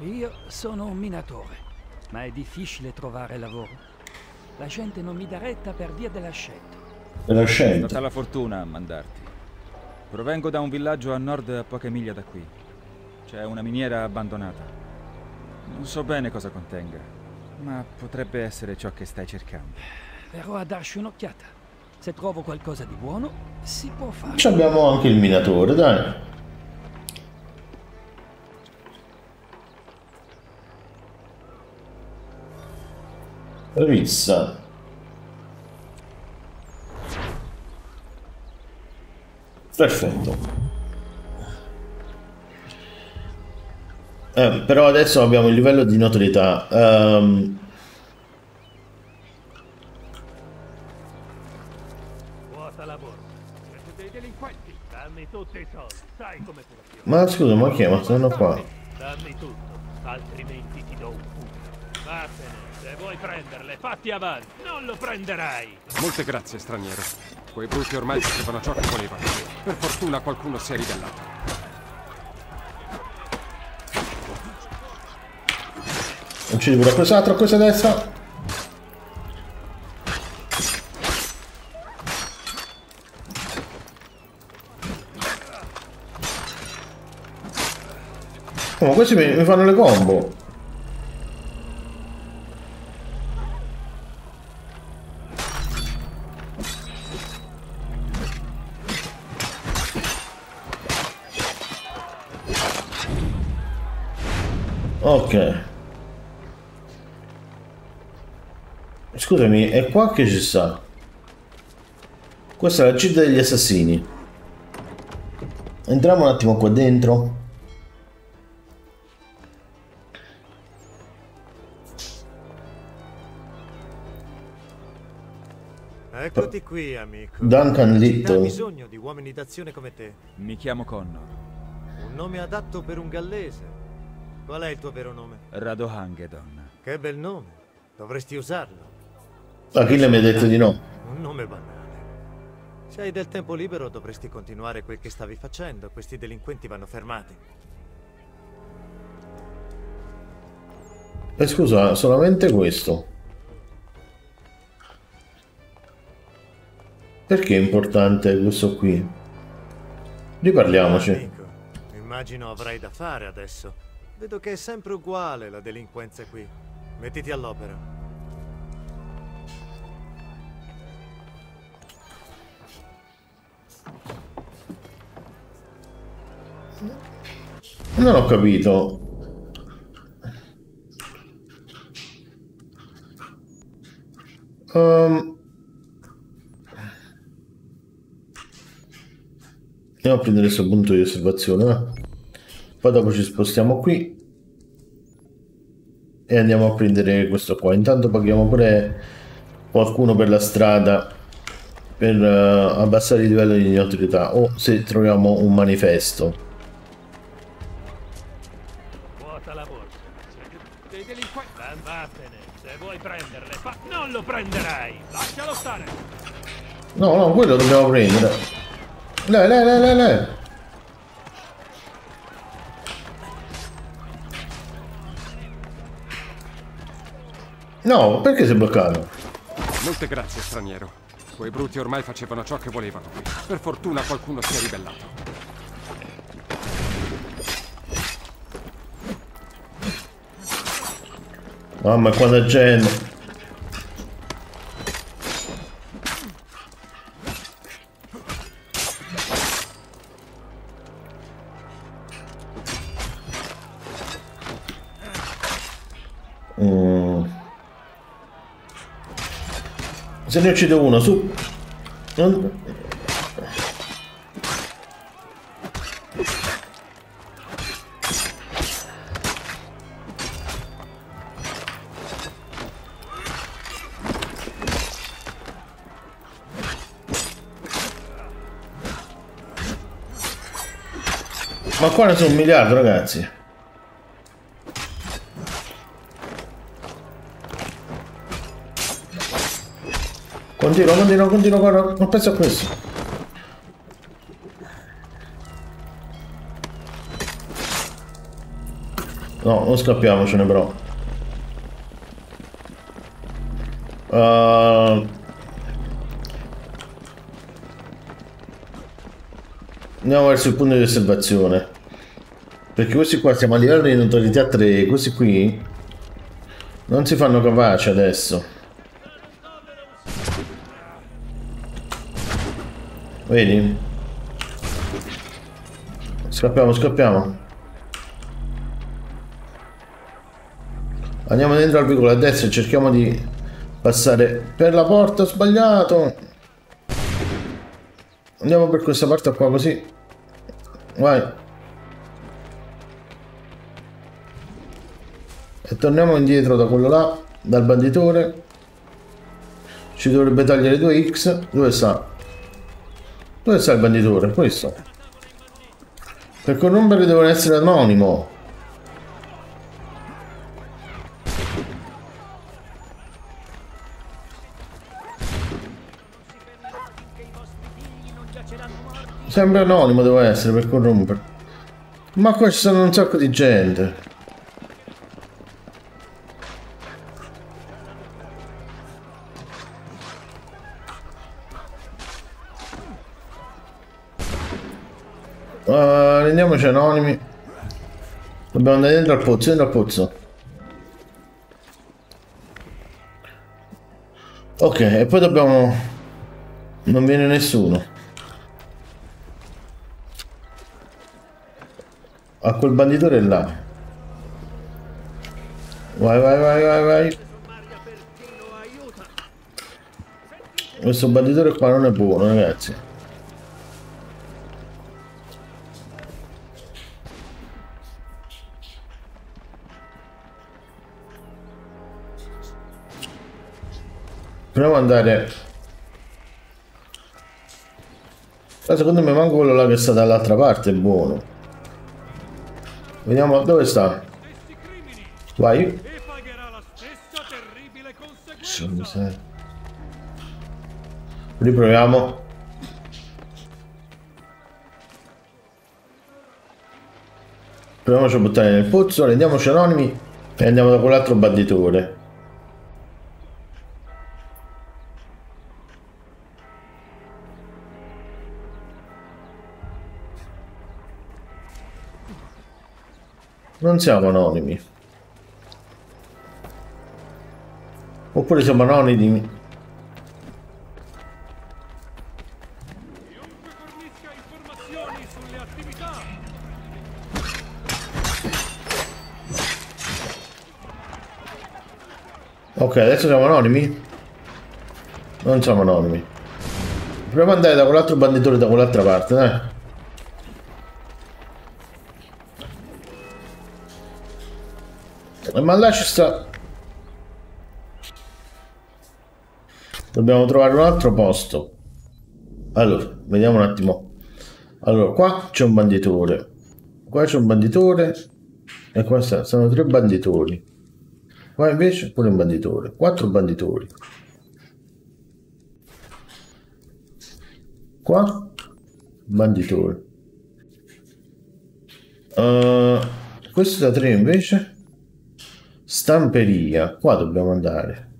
Io sono un minatore, ma è difficile trovare lavoro. La gente non mi dà retta per via della scelta. Della scelta? È stata la fortuna a mandarti. Provengo da un villaggio a nord a poche miglia da qui. C'è una miniera abbandonata. Non so bene cosa contenga, ma potrebbe essere ciò che stai cercando. Verrò a darci un'occhiata. Se trovo qualcosa di buono, si può fare. Ci abbiamo anche il minatore, dai. Rissa. Perfetto. Però adesso abbiamo il livello di notorietà. Ma scusa, ma che? Ma sono qua. Dammi tutto, altrimenti ti do un pugno. Vattene, se vuoi prenderle, fatti avanti. Non lo prenderai. Molte grazie, straniero. Quei bruti ormai facevano ciò che volevano. Per fortuna qualcuno si è ribellato. Uccido da quest'altro, questa destra. Oh, ma questi mi fanno le combo. Ok. Scusami, è qua che ci sta? Questa è la città degli assassini. Entriamo un attimo qua dentro. Eccoti qui, amico. Duncan Litton. Ho bisogno di uomini d'azione come te. Mi chiamo Connor. Un nome adatto per un gallese. Qual è il tuo vero nome? Ratonhnhaké:ton. Che bel nome. Dovresti usarlo. Achille mi ha detto di no. Un nome banale. Se hai del tempo libero dovresti continuare quel che stavi facendo. Questi delinquenti vanno fermati. E scusa, solamente questo. Perché è importante questo qui? Riparliamoci. Amico, immagino avrai da fare adesso. Vedo che è sempre uguale la delinquenza qui. Mettiti all'opera. Non ho capito. Andiamo a prendere questo punto di osservazione, eh? Poi dopo ci spostiamo qui e andiamo a prendere questo qua. Intanto paghiamo pure qualcuno per la strada per abbassare il livello di notorietà, o se troviamo un manifesto. Vuota la borsa. Dei delinquenti. Vattene, se vuoi prenderle, non lo prenderai. Lascialo stare. No, no, quello dobbiamo prendere. Lei. No, perché sei bloccato? Molte grazie, straniero. Quei bruti ormai facevano ciò che volevano. Per fortuna qualcuno si è ribellato. Mamma, quanta gente. Se ne uccido uno, su. Ma qua ne sono un miliardo, ragazzi. Continuo, guarda, non penso a questo. No, non scappiamocene però. Andiamo verso il punto di osservazione. Perché questi qua siamo a livello di notorietà 3. Questi qui non si fanno capaci adesso. Vedi? Scappiamo. Andiamo dentro al vicolo a destra e cerchiamo di passare per la porta. Ho sbagliato. Andiamo per questa parte qua così. Vai. E torniamo indietro da quello là, dal banditore. Ci dovrebbe tagliare 2x. Dove sta? Dove sta il banditore? Questo. Per corrompere devo essere anonimo. Sembra anonimo, devo essere, per corrompere. Ma qua ci sono un sacco di gente. Rendiamoci anonimi. Dobbiamo andare dentro al pozzo, dentro al pozzo. Ok, e poi dobbiamo... Non viene nessuno. A quel banditore là. Vai, vai, vai, vai, vai. Questo banditore qua non è buono, ragazzi. Proviamo ad andare. Ma secondo me manco quello là che sta dall'altra parte è buono. Vediamo dove sta. Vai. Riproviamo. Proviamoci a buttare nel pozzo, rendiamoci anonimi e andiamo da quell'altro banditore. Non siamo anonimi. Oppure siamo anonimi. Ok, adesso siamo anonimi? Non siamo anonimi. Proviamo ad andare da quell'altro banditore da quell'altra parte, dai. Ma là ci sta. Dobbiamo trovare un altro posto. Allora, vediamo un attimo. Allora, qua c'è un banditore. Qua c'è un banditore. E qua sono tre banditori. Qua invece pure un banditore. Quattro banditori. Qua banditore. Questo da tre invece. Stamperia, qua dobbiamo andare.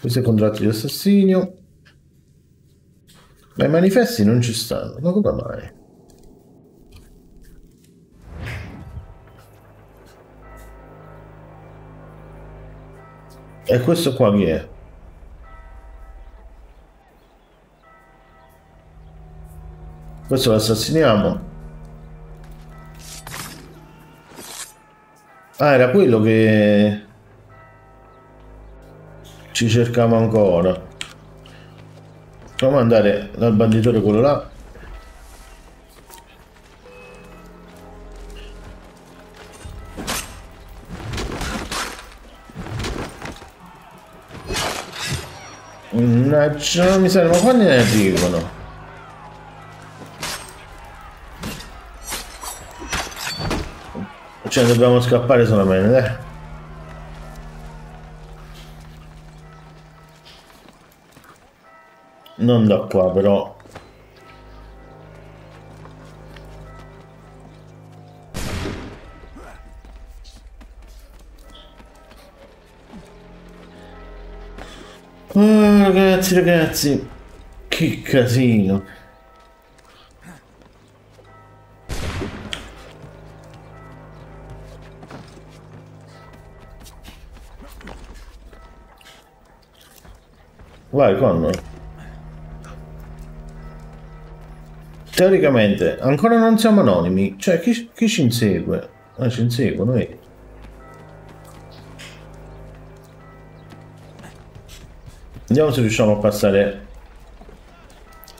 Questo è il contratto di assassinio. Ma i manifesti non ci stanno, ma come mai? E questo qua chi è? Questo lo assassiniamo. Ah, era quello che ci cercava ancora. Proviamo ad andare dal banditore quello là. Mannaggia, mi serve, ma quando ne arrivano? Cioè dobbiamo scappare solamente, dai. Non da qua però. Oh, ragazzi, ragazzi, che casino. Vai Connor. Teoricamente ancora non siamo anonimi. Cioè chi ci insegue? Ah, ci inseguono, vedi? Vediamo se riusciamo a passare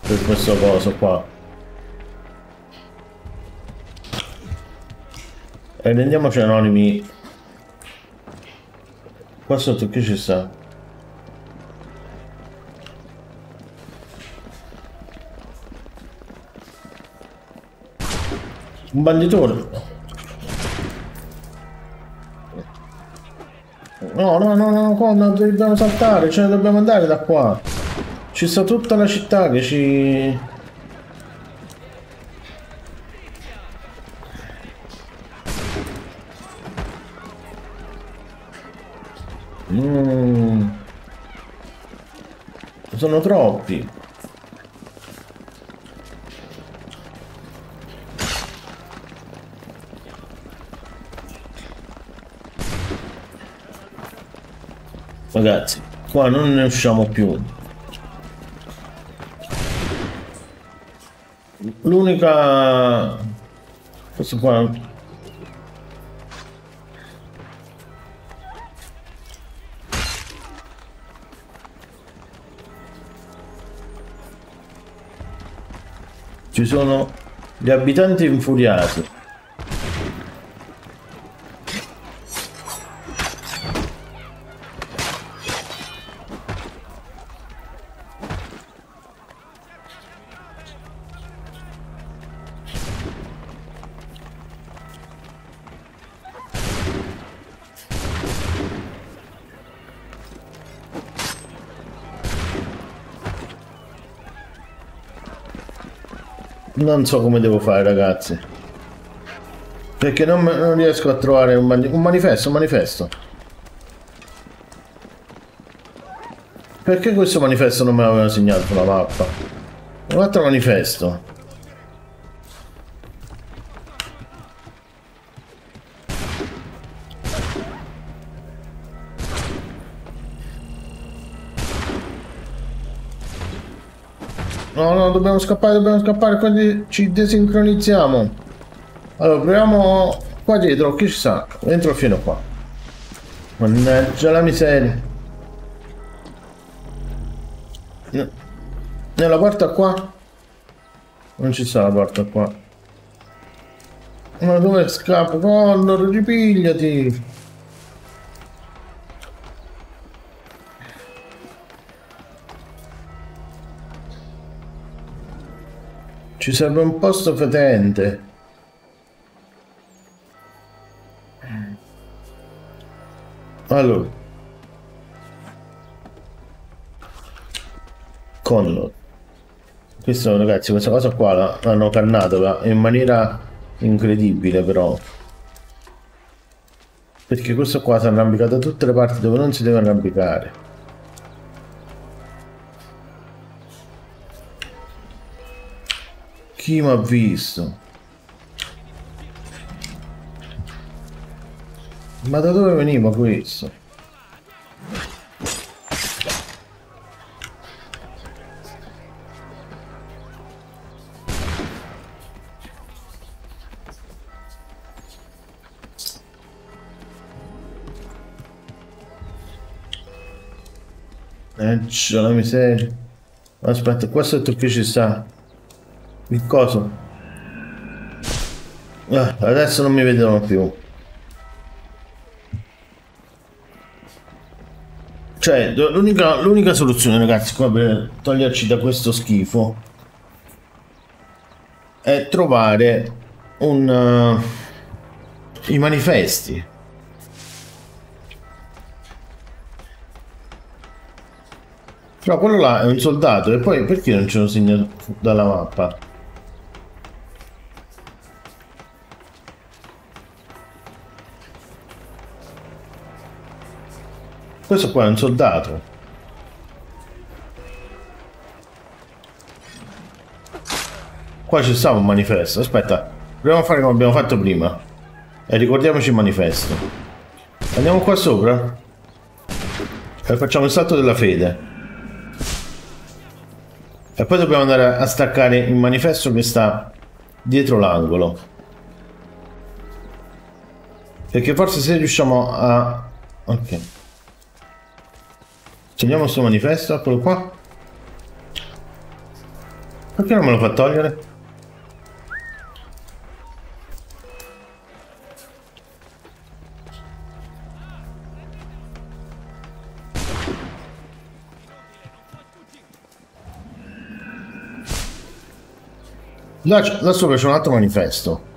per questo coso qua. E rendiamoci anonimi. Qua sotto chi ci sta? Un banditore. No, no, no, no, qua no, dobbiamo saltare, cioè dobbiamo andare da qua. Ci sta tutta la città che ci... Sono troppi. Ragazzi, qua non ne usciamo più. L'unica... questo qua... ci sono gli abitanti infuriati. Non so come devo fare, ragazzi, perché non riesco a trovare un manifesto. Perché questo manifesto non me l'aveva segnato la mappa? Un altro manifesto. No, no, dobbiamo scappare, quindi ci desincronizziamo. Allora, proviamo qua dietro, chissà, entro fino qua. Mannaggia la miseria. No. Nella porta qua? Non ci sta la porta qua. Ma dove scappo? Connor, ripigliati! Ci serve un posto fetente. Allora. Connor. Questo, ragazzi, questa cosa qua l'hanno cannata in maniera incredibile, però. Perché questo qua si è arrampicato da tutte le parti dove non si deve arrampicare. Chi mi ha visto? Ma da dove veniva questo? C'è la miseria. Aspetta, qua sotto che ci sta? Il coso. Adesso non mi vedono più. Cioè, l'unica soluzione, ragazzi, qua per toglierci da questo schifo è trovare i manifesti. Però quello là è un soldato, e poi perché non ce lo segna dalla mappa? Questo qua è un soldato. Qua c'è stato un manifesto. Aspetta, proviamo a fare come abbiamo fatto prima. E ricordiamoci il manifesto. Andiamo qua sopra e facciamo il salto della fede. E poi dobbiamo andare a staccare il manifesto che sta dietro l'angolo. Perché forse se riusciamo a... ok. Togliamo questo manifesto, eccolo qua. Perché non me lo fa togliere? Là sopra c'è un altro manifesto.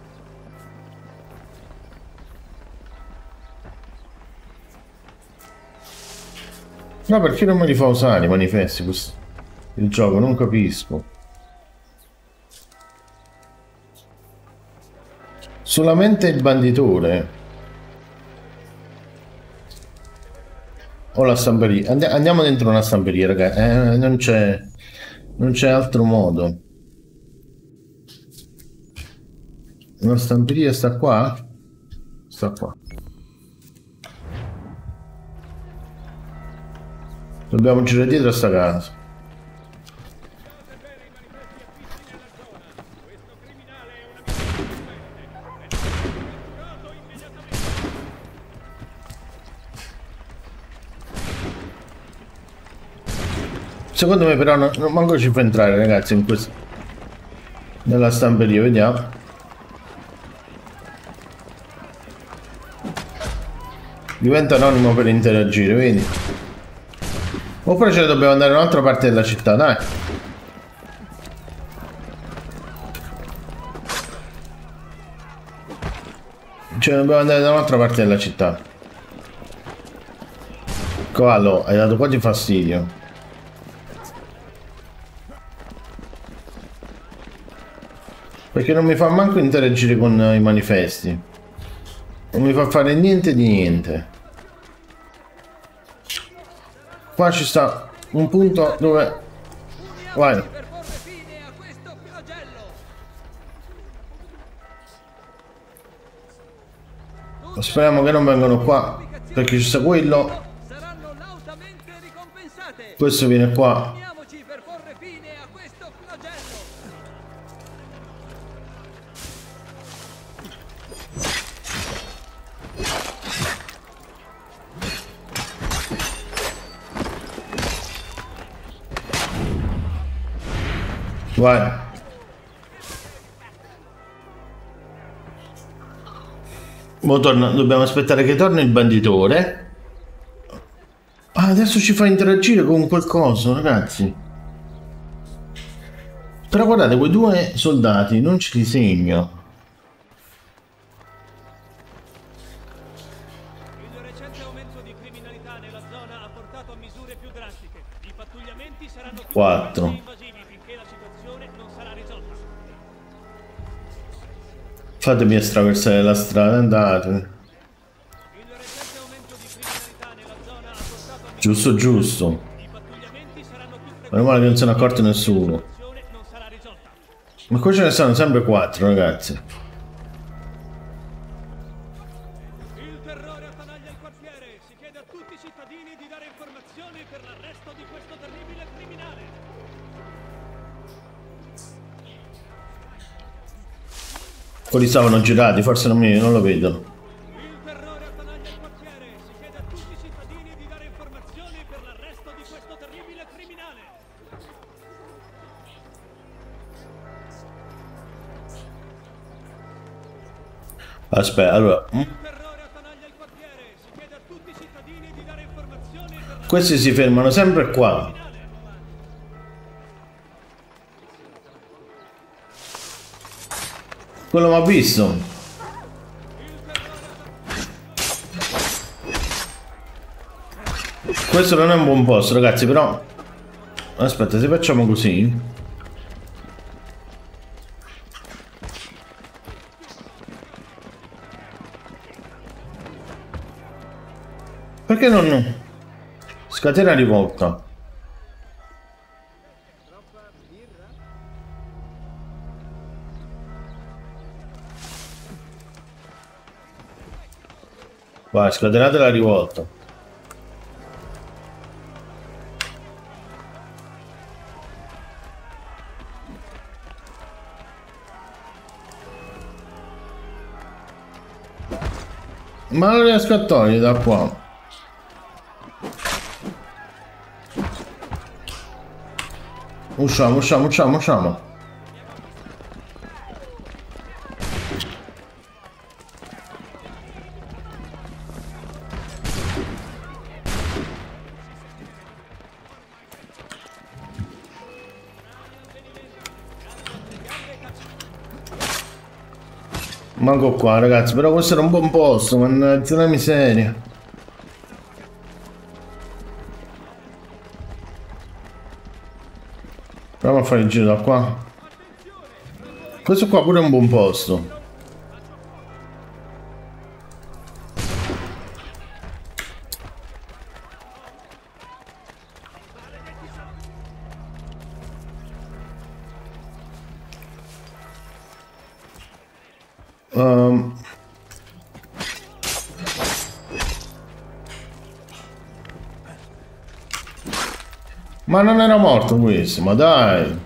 No, perché non me li fa usare i manifesti? Il gioco, non capisco. Solamente il banditore. O la stamperia. Andiamo dentro una stamperia, ragazzi. Non c'è altro modo. La stamperia sta qua? Sta qua. Dobbiamo girare dietro a sta casa. Secondo me però non manco ci fa entrare, ragazzi, in questo, nella stamperia, vediamo. Diventa anonimo per interagire, vedi? Oppure ce ne dobbiamo andare in un'altra parte della città, dai. Ce ne dobbiamo andare da un'altra parte della città. Cavallo, hai dato quasi fastidio. Perché non mi fa manco interagire con i manifesti. Non mi fa fare niente di niente. Qua ci sta un punto dove... Vai. Speriamo che non vengano qua. Perché ci sta quello. Questo viene qua. Vai. Dobbiamo aspettare che torni il banditore. Ah, adesso ci fa interagire con qualcosa, ragazzi. Però guardate, quei due soldati non ce li segno. Quattro. Fatemi attraversare la strada, andate. Giusto, giusto. Meno male che non se ne è accorto nessuno. Ma qua ce ne sono sempre 4, ragazzi. Il terrore attanaglia il quartiere. Si chiede a tutti i cittadini di dare informazioni per l'arresto di questo terribile criminale. Quelli stavano girati, forse non lo vedono. Il terrore attanaglia il quartiere. Si chiede a tutti i cittadini di dare informazioni per l'arresto di questo terribile criminale. Aspetta, allora. Il terrore attanaglia il quartiere. Si chiede a tutti i cittadini di dare informazioni per... Questi si fermano sempre qua. Quello mi ha visto. Questo non è un buon posto, ragazzi, però... Aspetta, se facciamo così... Perché non... Scatena rivolta. Vai, scatenate la rivolta. Ma non riesco a togliere da qua. Usciamo. Manco qua, ragazzi, però questo era un buon posto, mannaggia la miseria. Proviamo a fare il giro da qua. Questo qua pure è un buon posto. Ma non era morto questo, ma dai!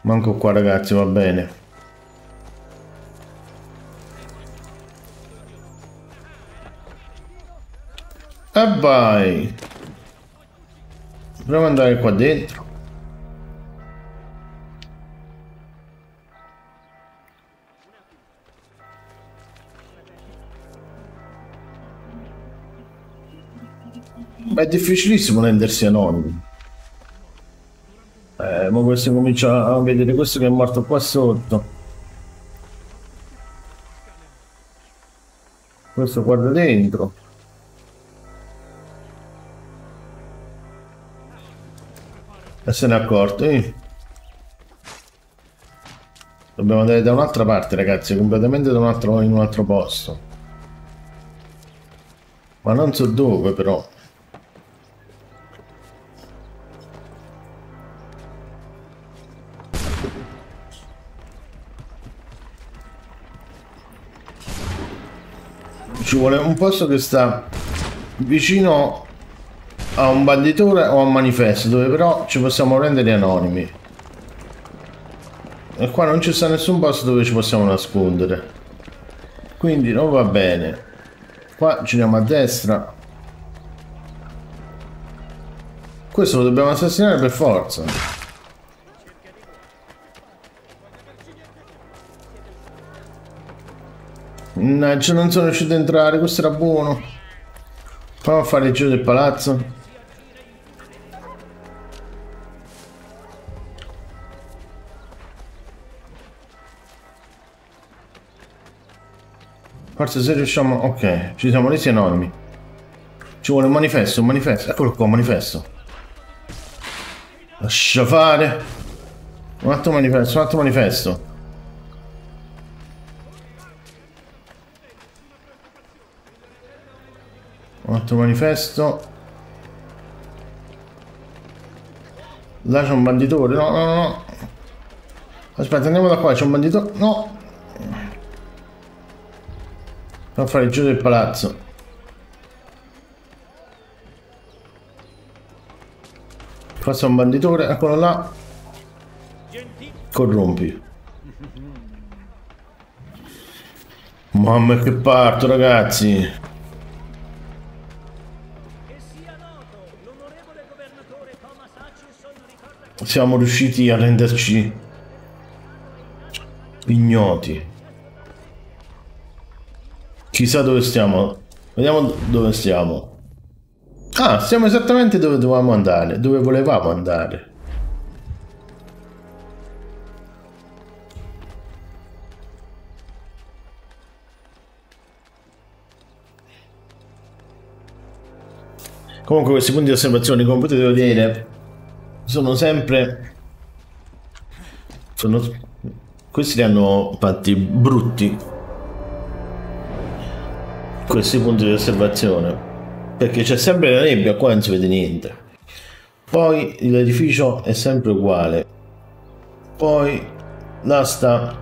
Manco qua ragazzi, va bene. E vai! Proviamo ad andare qua dentro. Beh, è difficilissimo rendersi anonimi. Ma questo comincia a vedere questo che è morto qua sotto. Questo guarda dentro. E se ne è accorto, eh? Dobbiamo andare da un'altra parte ragazzi, completamente da in un altro posto. Ma non so dove però. Ci vuole un posto che sta vicino a un banditore o a un manifesto, dove però ci possiamo rendere anonimi. E qua non ci sta nessun posto dove ci possiamo nascondere, quindi non va bene. Qua giriamo a destra. Questo lo dobbiamo assassinare per forza. No, cioè non sono riuscito ad entrare, questo era buono. Proviamo a fare il giro del palazzo. Forse se riusciamo... Ok, ci siamo resi anonimi. Ci vuole un manifesto, eccolo qua, un manifesto. Lascia fare. Un altro manifesto, un altro manifesto. Un altro manifesto. Là c'è un banditore, no, no, no. Aspetta, andiamo da qua, c'è un banditore, no. Andiamo a fare il giro del palazzo. Qua c'è un banditore, eccolo là. Corrompi. Mamma che parto ragazzi. Siamo riusciti a renderci ignoti. Chissà dove stiamo. Vediamo dove stiamo. Ah, siamo esattamente dove dovevamo andare. Dove volevamo andare. Comunque questi punti di osservazione, come potete vedere, sono sempre... Questi li hanno fatti brutti, questi punti di osservazione, perché c'è sempre la nebbia, qua non si vede niente. Poi l'edificio è sempre uguale. Poi là sta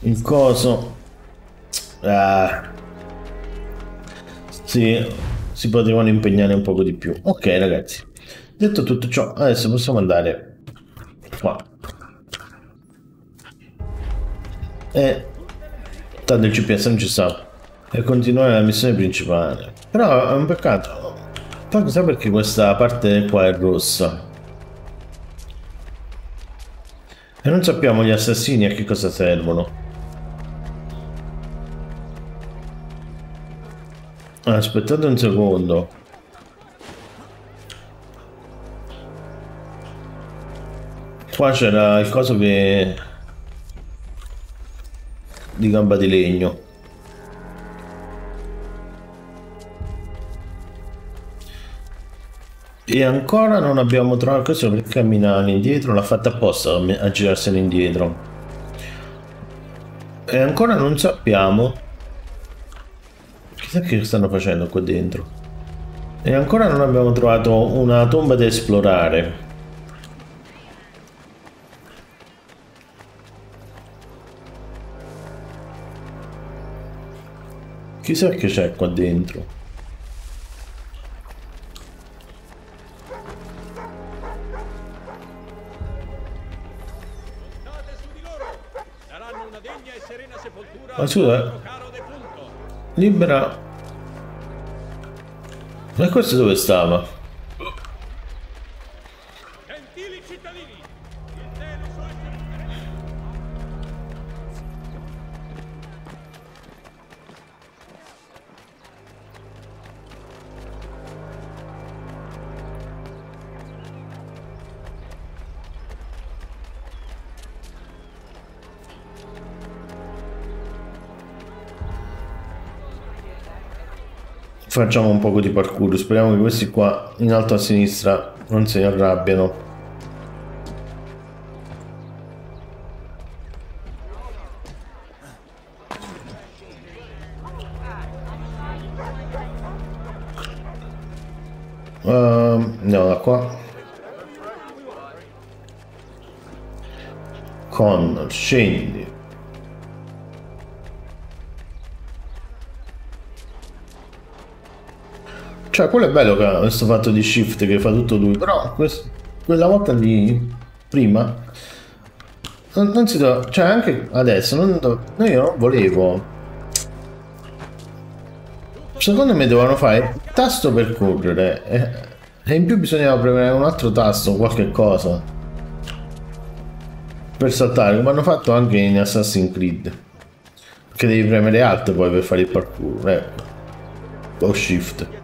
il coso. Ah, sì, si potevano impegnare un poco di più. Ok ragazzi, detto tutto ciò, adesso possiamo andare qua. E tanto il GPS non ci sta e continuare la missione principale. Però è un peccato. Tanto sa perché questa parte qua è rossa e non sappiamo gli assassini a che cosa servono. Aspettate un secondo. Qua c'era il coso che... di gamba di legno. E ancora non abbiamo trovato. Questo per camminare indietro, l'ha fatta apposta a girarsene indietro. E ancora non sappiamo chissà che stanno facendo qua dentro. E ancora non abbiamo trovato una tomba da esplorare. Chissà che c'è qua dentro. Ma scusa, libera. Ma questo dove stava? Gentili cittadini, il cielo so essere Facciamo un poco di parkour, speriamo che questi qua in alto a sinistra non si arrabbiano. Andiamo da qua. Connor, scendi. Cioè, quello è bello che questo fatto di shift che fa tutto lui, però quella volta di prima non si doveva, cioè anche adesso io non volevo. Secondo me dovevano fare il tasto per correre e in più bisognava premere un altro tasto, qualche cosa per saltare, come hanno fatto anche in Assassin's Creed, che devi premere Alt poi per fare il parkour, ecco, o shift.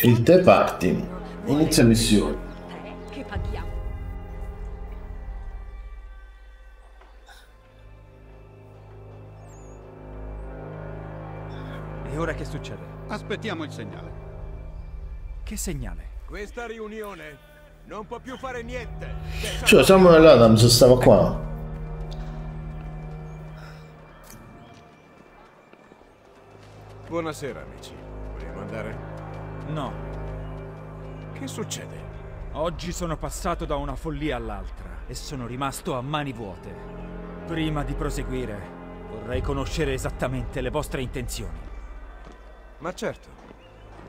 Il te parti, inizia missione. Che paghiamo? E ora che succede? Aspettiamo il segnale. Che segnale? Questa riunione non può più fare niente. Cioè, Samuel Adams stava qua. Buonasera, amici. Vogliamo andare? No. Che succede? Oggi sono passato da una follia all'altra e sono rimasto a mani vuote. Prima di proseguire, vorrei conoscere esattamente le vostre intenzioni. Ma certo.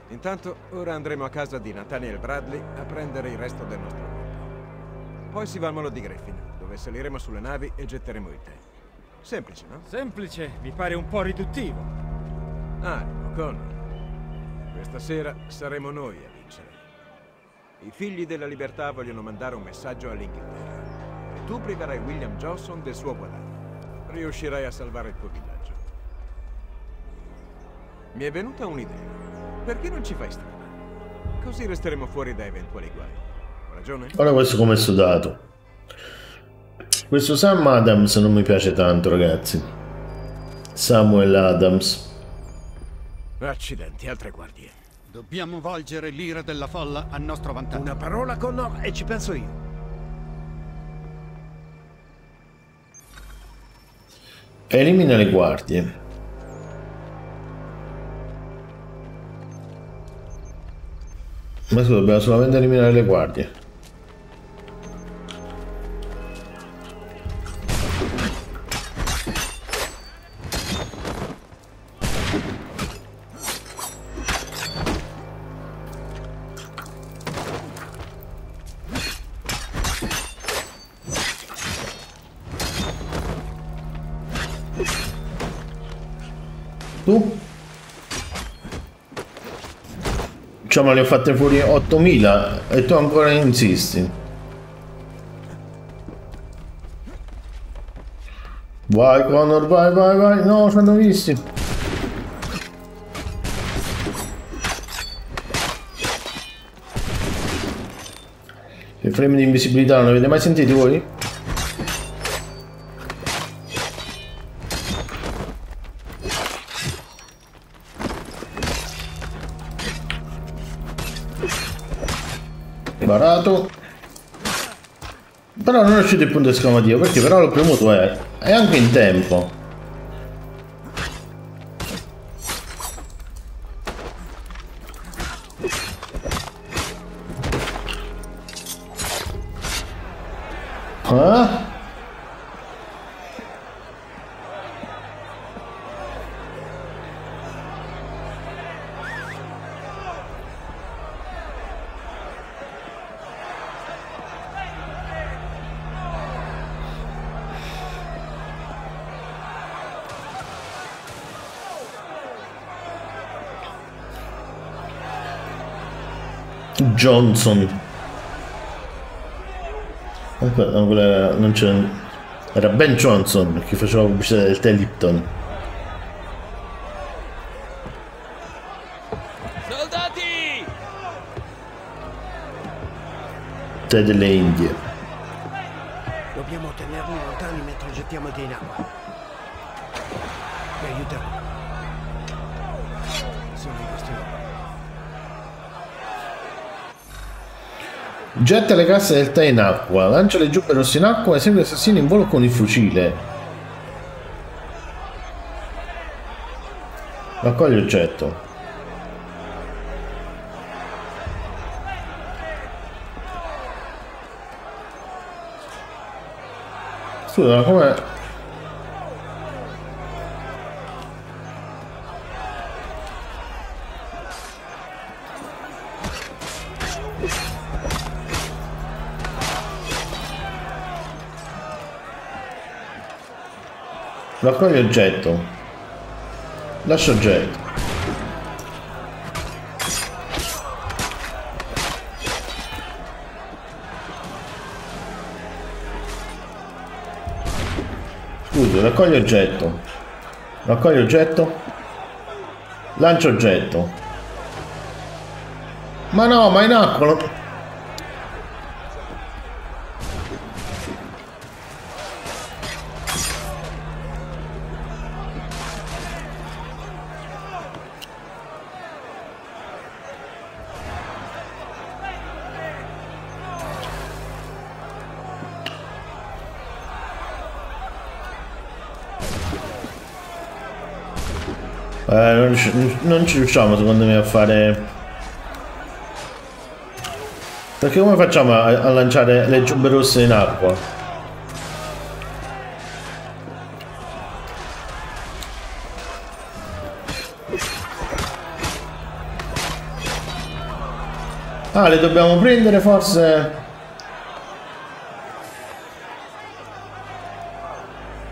Intanto, ora andremo a casa di Nathaniel Bradley a prendere il resto del nostro gruppo. Poi si va al molo di Griffin, dove saliremo sulle navi e getteremo il tè. Semplice, no? Semplice? Mi pare un po' riduttivo. Ah, Connor. Questa sera saremo noi a vincere. I figli della libertà vogliono mandare un messaggio all'Inghilterra. E tu priverai William Johnson del suo guadagno. Riuscirai a salvare il tuo villaggio. Mi è venuta un'idea. Perché non ci fai strada? Così resteremo fuori da eventuali guai. Ho ragione? Ora questo come è sudato. Questo Sam Adams non mi piace tanto, ragazzi. Samuel Adams. Accidenti, altre guardie. Dobbiamo volgere l'ira della folla a nostro vantaggio. Una parola, Connor, e ci penso io. Elimina le guardie. Ma scusa, dobbiamo solamente eliminare le guardie. Ma le ho fatte fuori 8000 e tu ancora insisti. Vai Connor, vai, vai, vai. No, ci hanno visti. Il frame di invisibilità non l'avete mai sentito voi? Barato. Però non è uscito il punto esclamativo, perché però l'ho premuto è anche in tempo. Johnson. Quella non c'era. Era Ben Johnson che faceva la pubblicità del tè Lipton. Soldati! Tè delle Indie. Dobbiamo tenerli lontani mentre gettiamo di in acqua. Mi aiuterò. Sono i vostri uomini. Getta le casse del tè in acqua, lanciale giù per rossi in acqua e segui l'assassino in volo con il fucile. Raccogli l'oggetto. Scusa, come... Raccogli oggetto. Lascia oggetto. Raccogli oggetto. Raccogli oggetto. Lancio oggetto. Ma no, ma in acqua. Non ci riusciamo secondo me a fare. Perché come facciamo a lanciare le giubbe rosse in acqua? Ah, le dobbiamo prendere forse.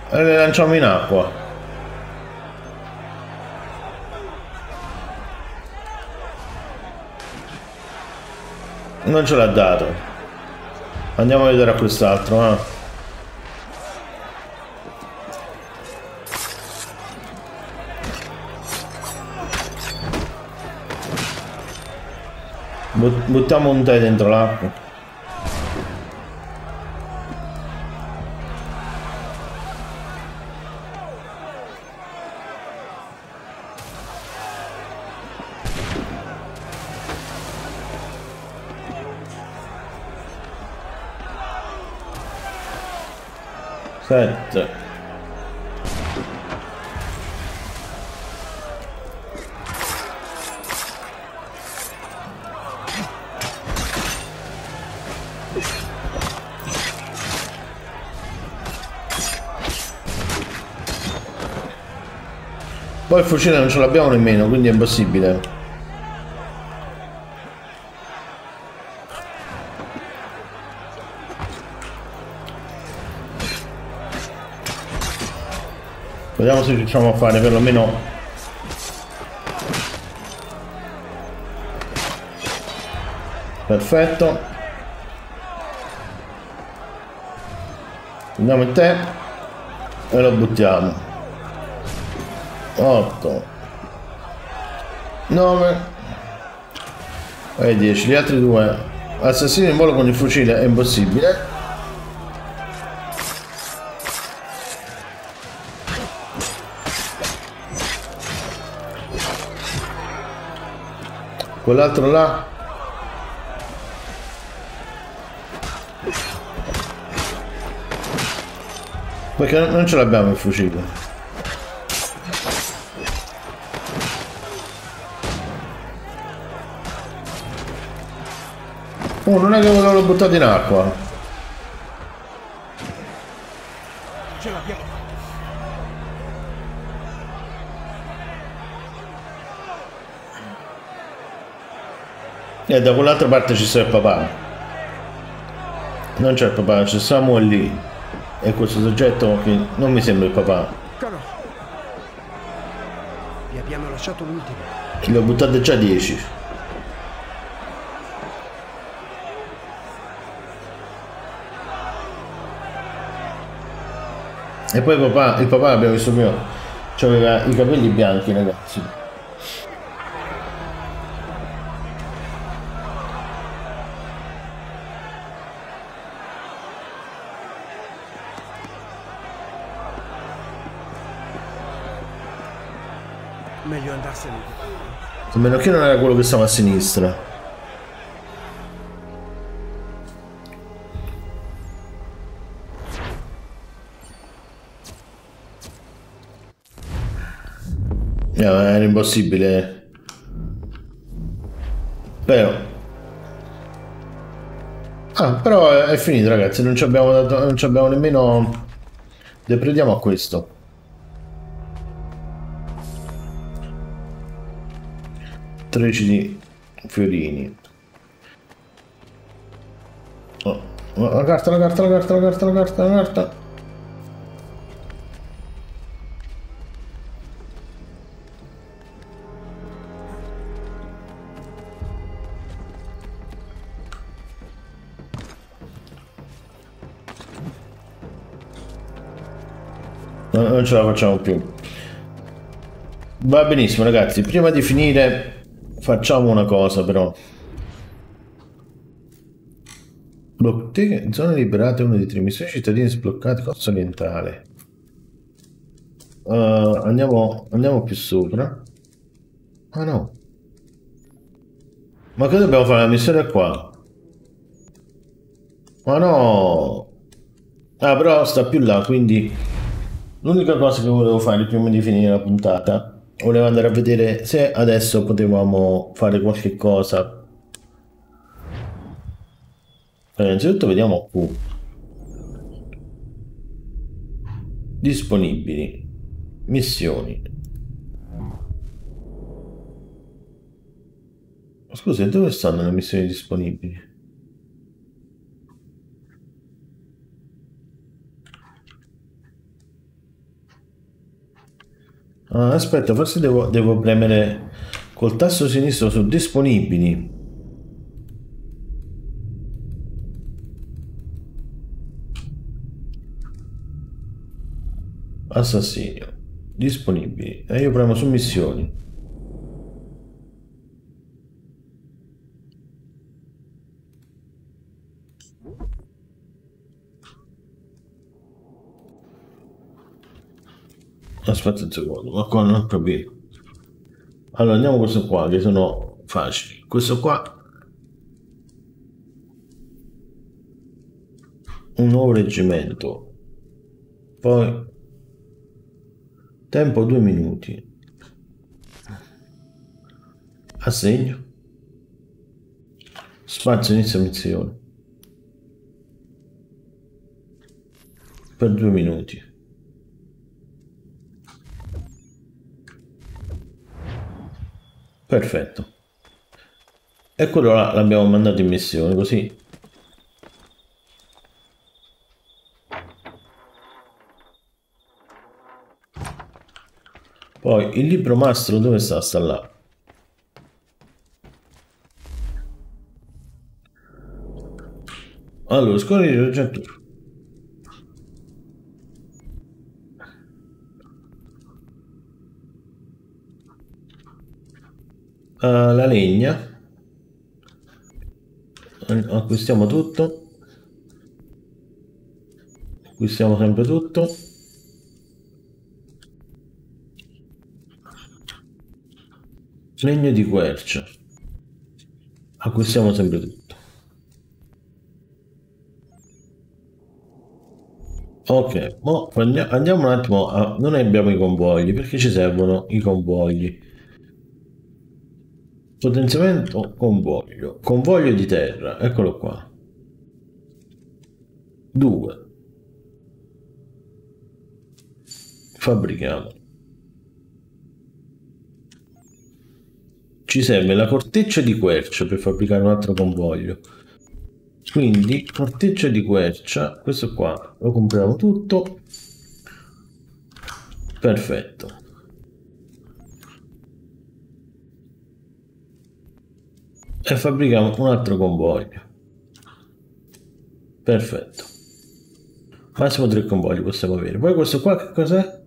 E le lanciamo in acqua. Non ce l'ha dato. Andiamo a vedere a quest'altro, eh. Buttiamo un tè dentro l'acqua. Poi il fucile non ce l'abbiamo nemmeno, quindi è impossibile. Vediamo se riusciamo a fare perlomeno perfetto. Andiamo in te e lo buttiamo. 8 9 e 10. Gli altri due assassini in volo con il fucile è impossibile. Quell'altro là. Perché non ce l'abbiamo il fucile. Oh, non è che volevo buttato in acqua. Ce l'abbiamo. E da quell'altra parte ci sta il papà. Non c'è il papà, c'è Samuel lì. E questo soggetto che non mi sembra il papà. Connor. Vi abbiamo lasciato l'ultimo. Li ho buttate già 10. E poi il papà l'abbiamo visto prima, cioè aveva i capelli bianchi, ragazzi. Meglio andarsene. A meno che non era quello che stava a sinistra. No, era impossibile. Però però è finito, ragazzi, non ci abbiamo dato, non ci abbiamo nemmeno, deprediamo a questo. £13. Oh, la carta. Non ce la facciamo più. Va benissimo, ragazzi, prima di finire facciamo una cosa però. Blocche, zone liberate, uno dei 3 missioni cittadini sbloccati, costa orientale. Andiamo più sopra. Ah no, ma che dobbiamo fare? La missione qua. Ma no, ah però sta più là, quindi l'unica cosa che volevo fare prima di finire la puntata, volevo andare a vedere se adesso potevamo fare qualche cosa. Innanzitutto vediamo qui. Disponibili. Missioni. Scusa, dove stanno le missioni disponibili? Aspetta, forse devo premere col tasto sinistro su disponibili. Assassino. Disponibili. E io premo su missioni. Aspetta un secondo, ma qua non ho capito. Allora andiamo questo qua, che sono facili. Questo qua, un nuovo reggimento. Poi tempo 2 minuti. Assegno. Spazio inizio missione. Per 2 minuti. Perfetto. E quello là l'abbiamo mandato in missione, così. Poi il libro mastro dove sta? Sta là. Allora, scuola di raggiuntura. La legna, acquistiamo tutto, acquistiamo sempre tutto. Legno di quercia, acquistiamo sempre tutto. Ok, mo andiamo un attimo a... non abbiamo i convogli, perché ci servono i convogli. Potenziamento convoglio. Convoglio di terra, eccolo qua. 2. Fabbrichiamo. Ci serve la corteccia di quercia per fabbricare un altro convoglio. Quindi corteccia di quercia, questo qua lo compriamo tutto. Perfetto. E fabbrichiamo un altro convoglio. Perfetto. Massimo 3 convogli possiamo avere. Poi questo qua che cos'è?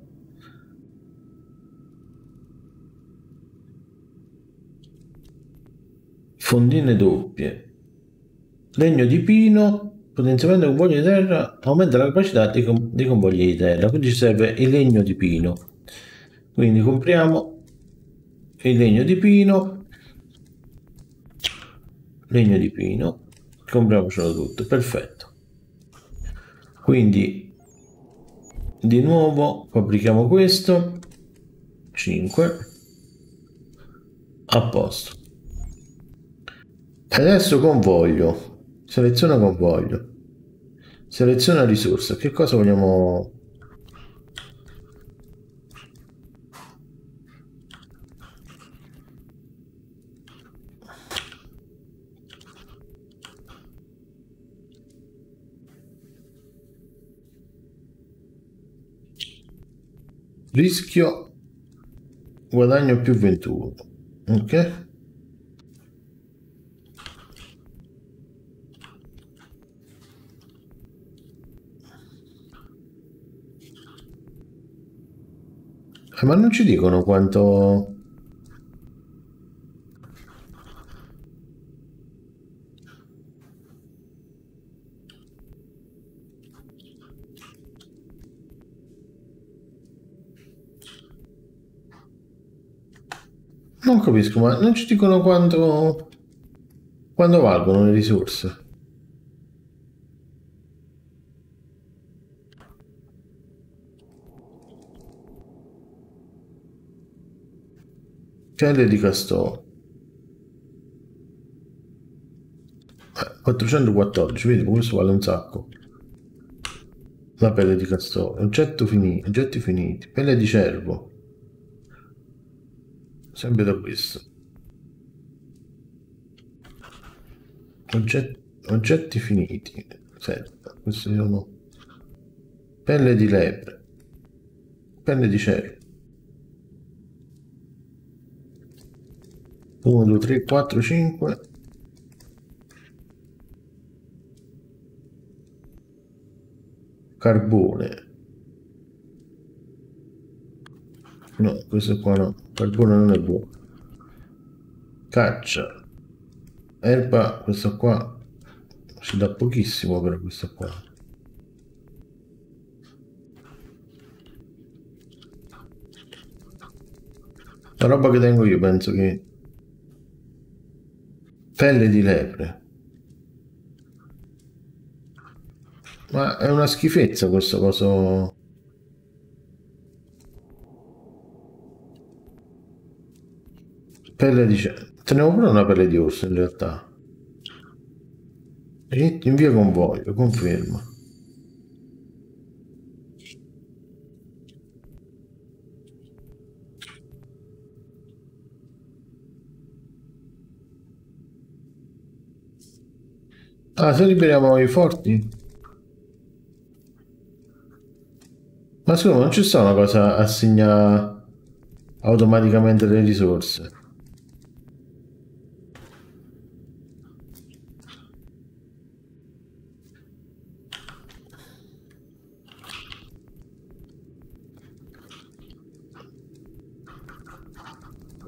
Fondine doppie. Legno di pino. Potenzialmente un convoglio di terra aumenta la capacità dei convogli di terra. Quindi ci serve il legno di pino. Quindi compriamo il legno di pino. Legno di pino. Compriamocelo tutto. Perfetto. Quindi di nuovo fabbrichiamo questo. 5. A posto. Adesso convoglio. Seleziona convoglio. Seleziona risorsa. Che cosa vogliamo? Rischio guadagno più 21. Ok. Ma non ci dicono quanto... Non capisco, ma non ci dicono quanto... Quanto valgono le risorse. Celle di Castoro 414, vedi, questo vale un sacco. La pelle di Castoro, oggetti finiti, pelle di cervo, sempre da questo. Oggetti finiti, questi sono pelle di lepre, pelle di cervo. 1, 2, 3, 4, 5. Carbone. No, questo qua no. Carbone non è buono. Caccia. Erba, questo qua ci dà pochissimo per questo qua. La roba che tengo io penso che... Pelle di lepre. Ma è una schifezza questo coso. Pelle di cervo. Teniamo pure una pelle di orso in realtà. Invia convoglio, conferma. Ah, se liberiamo i forti? Ma scusa, non ci sta una cosa assegna automaticamente le risorse.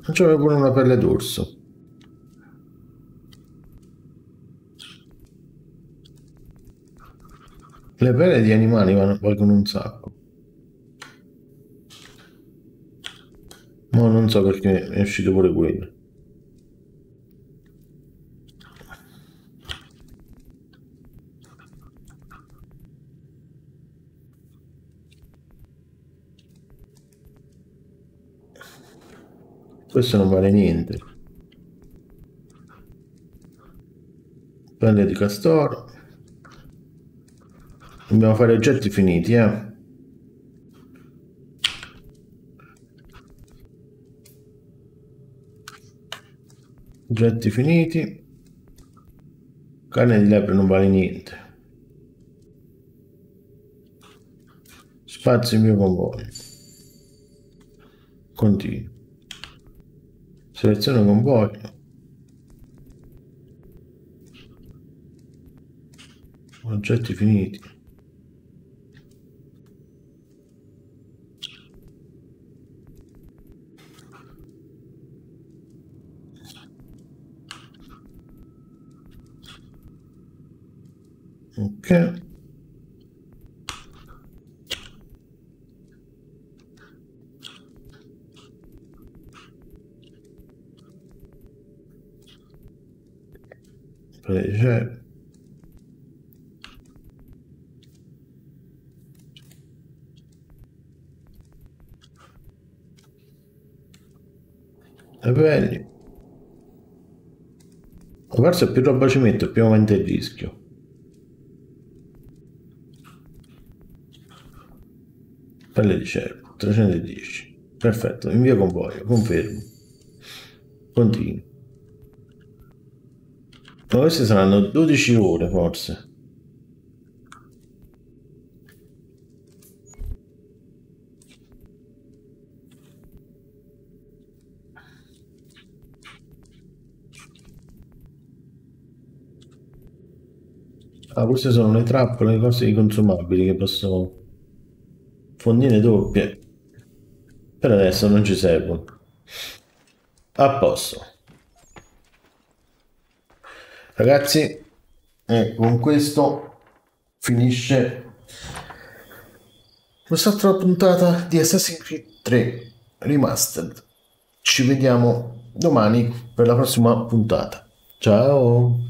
Non c'è pure una pelle d'orso. Le pelle di animali valgono un sacco. Ma non so perché è uscito pure quello. Questo non vale niente. Pelle di castoro. Dobbiamo fare oggetti finiti, eh? Oggetti finiti. Carne di lepre non vale niente. Spazio in mio convoglio. Continuo. Seleziono convoglio. Oggetti finiti. Ok. Prese. E belli. Forse più roba ci metto, più aumenta il rischio. Pelle di cervo, 310. Perfetto, invia convoglio, confermo. Continui. Ma queste saranno 12 ore forse. Ah, queste sono le trappole, le cose consumabili che possono... Fondine doppie. Per adesso non ci servono. A posto. Ragazzi, con questo finisce quest'altra puntata di Assassin's Creed 3 Remastered. Ci vediamo domani per la prossima puntata. Ciao!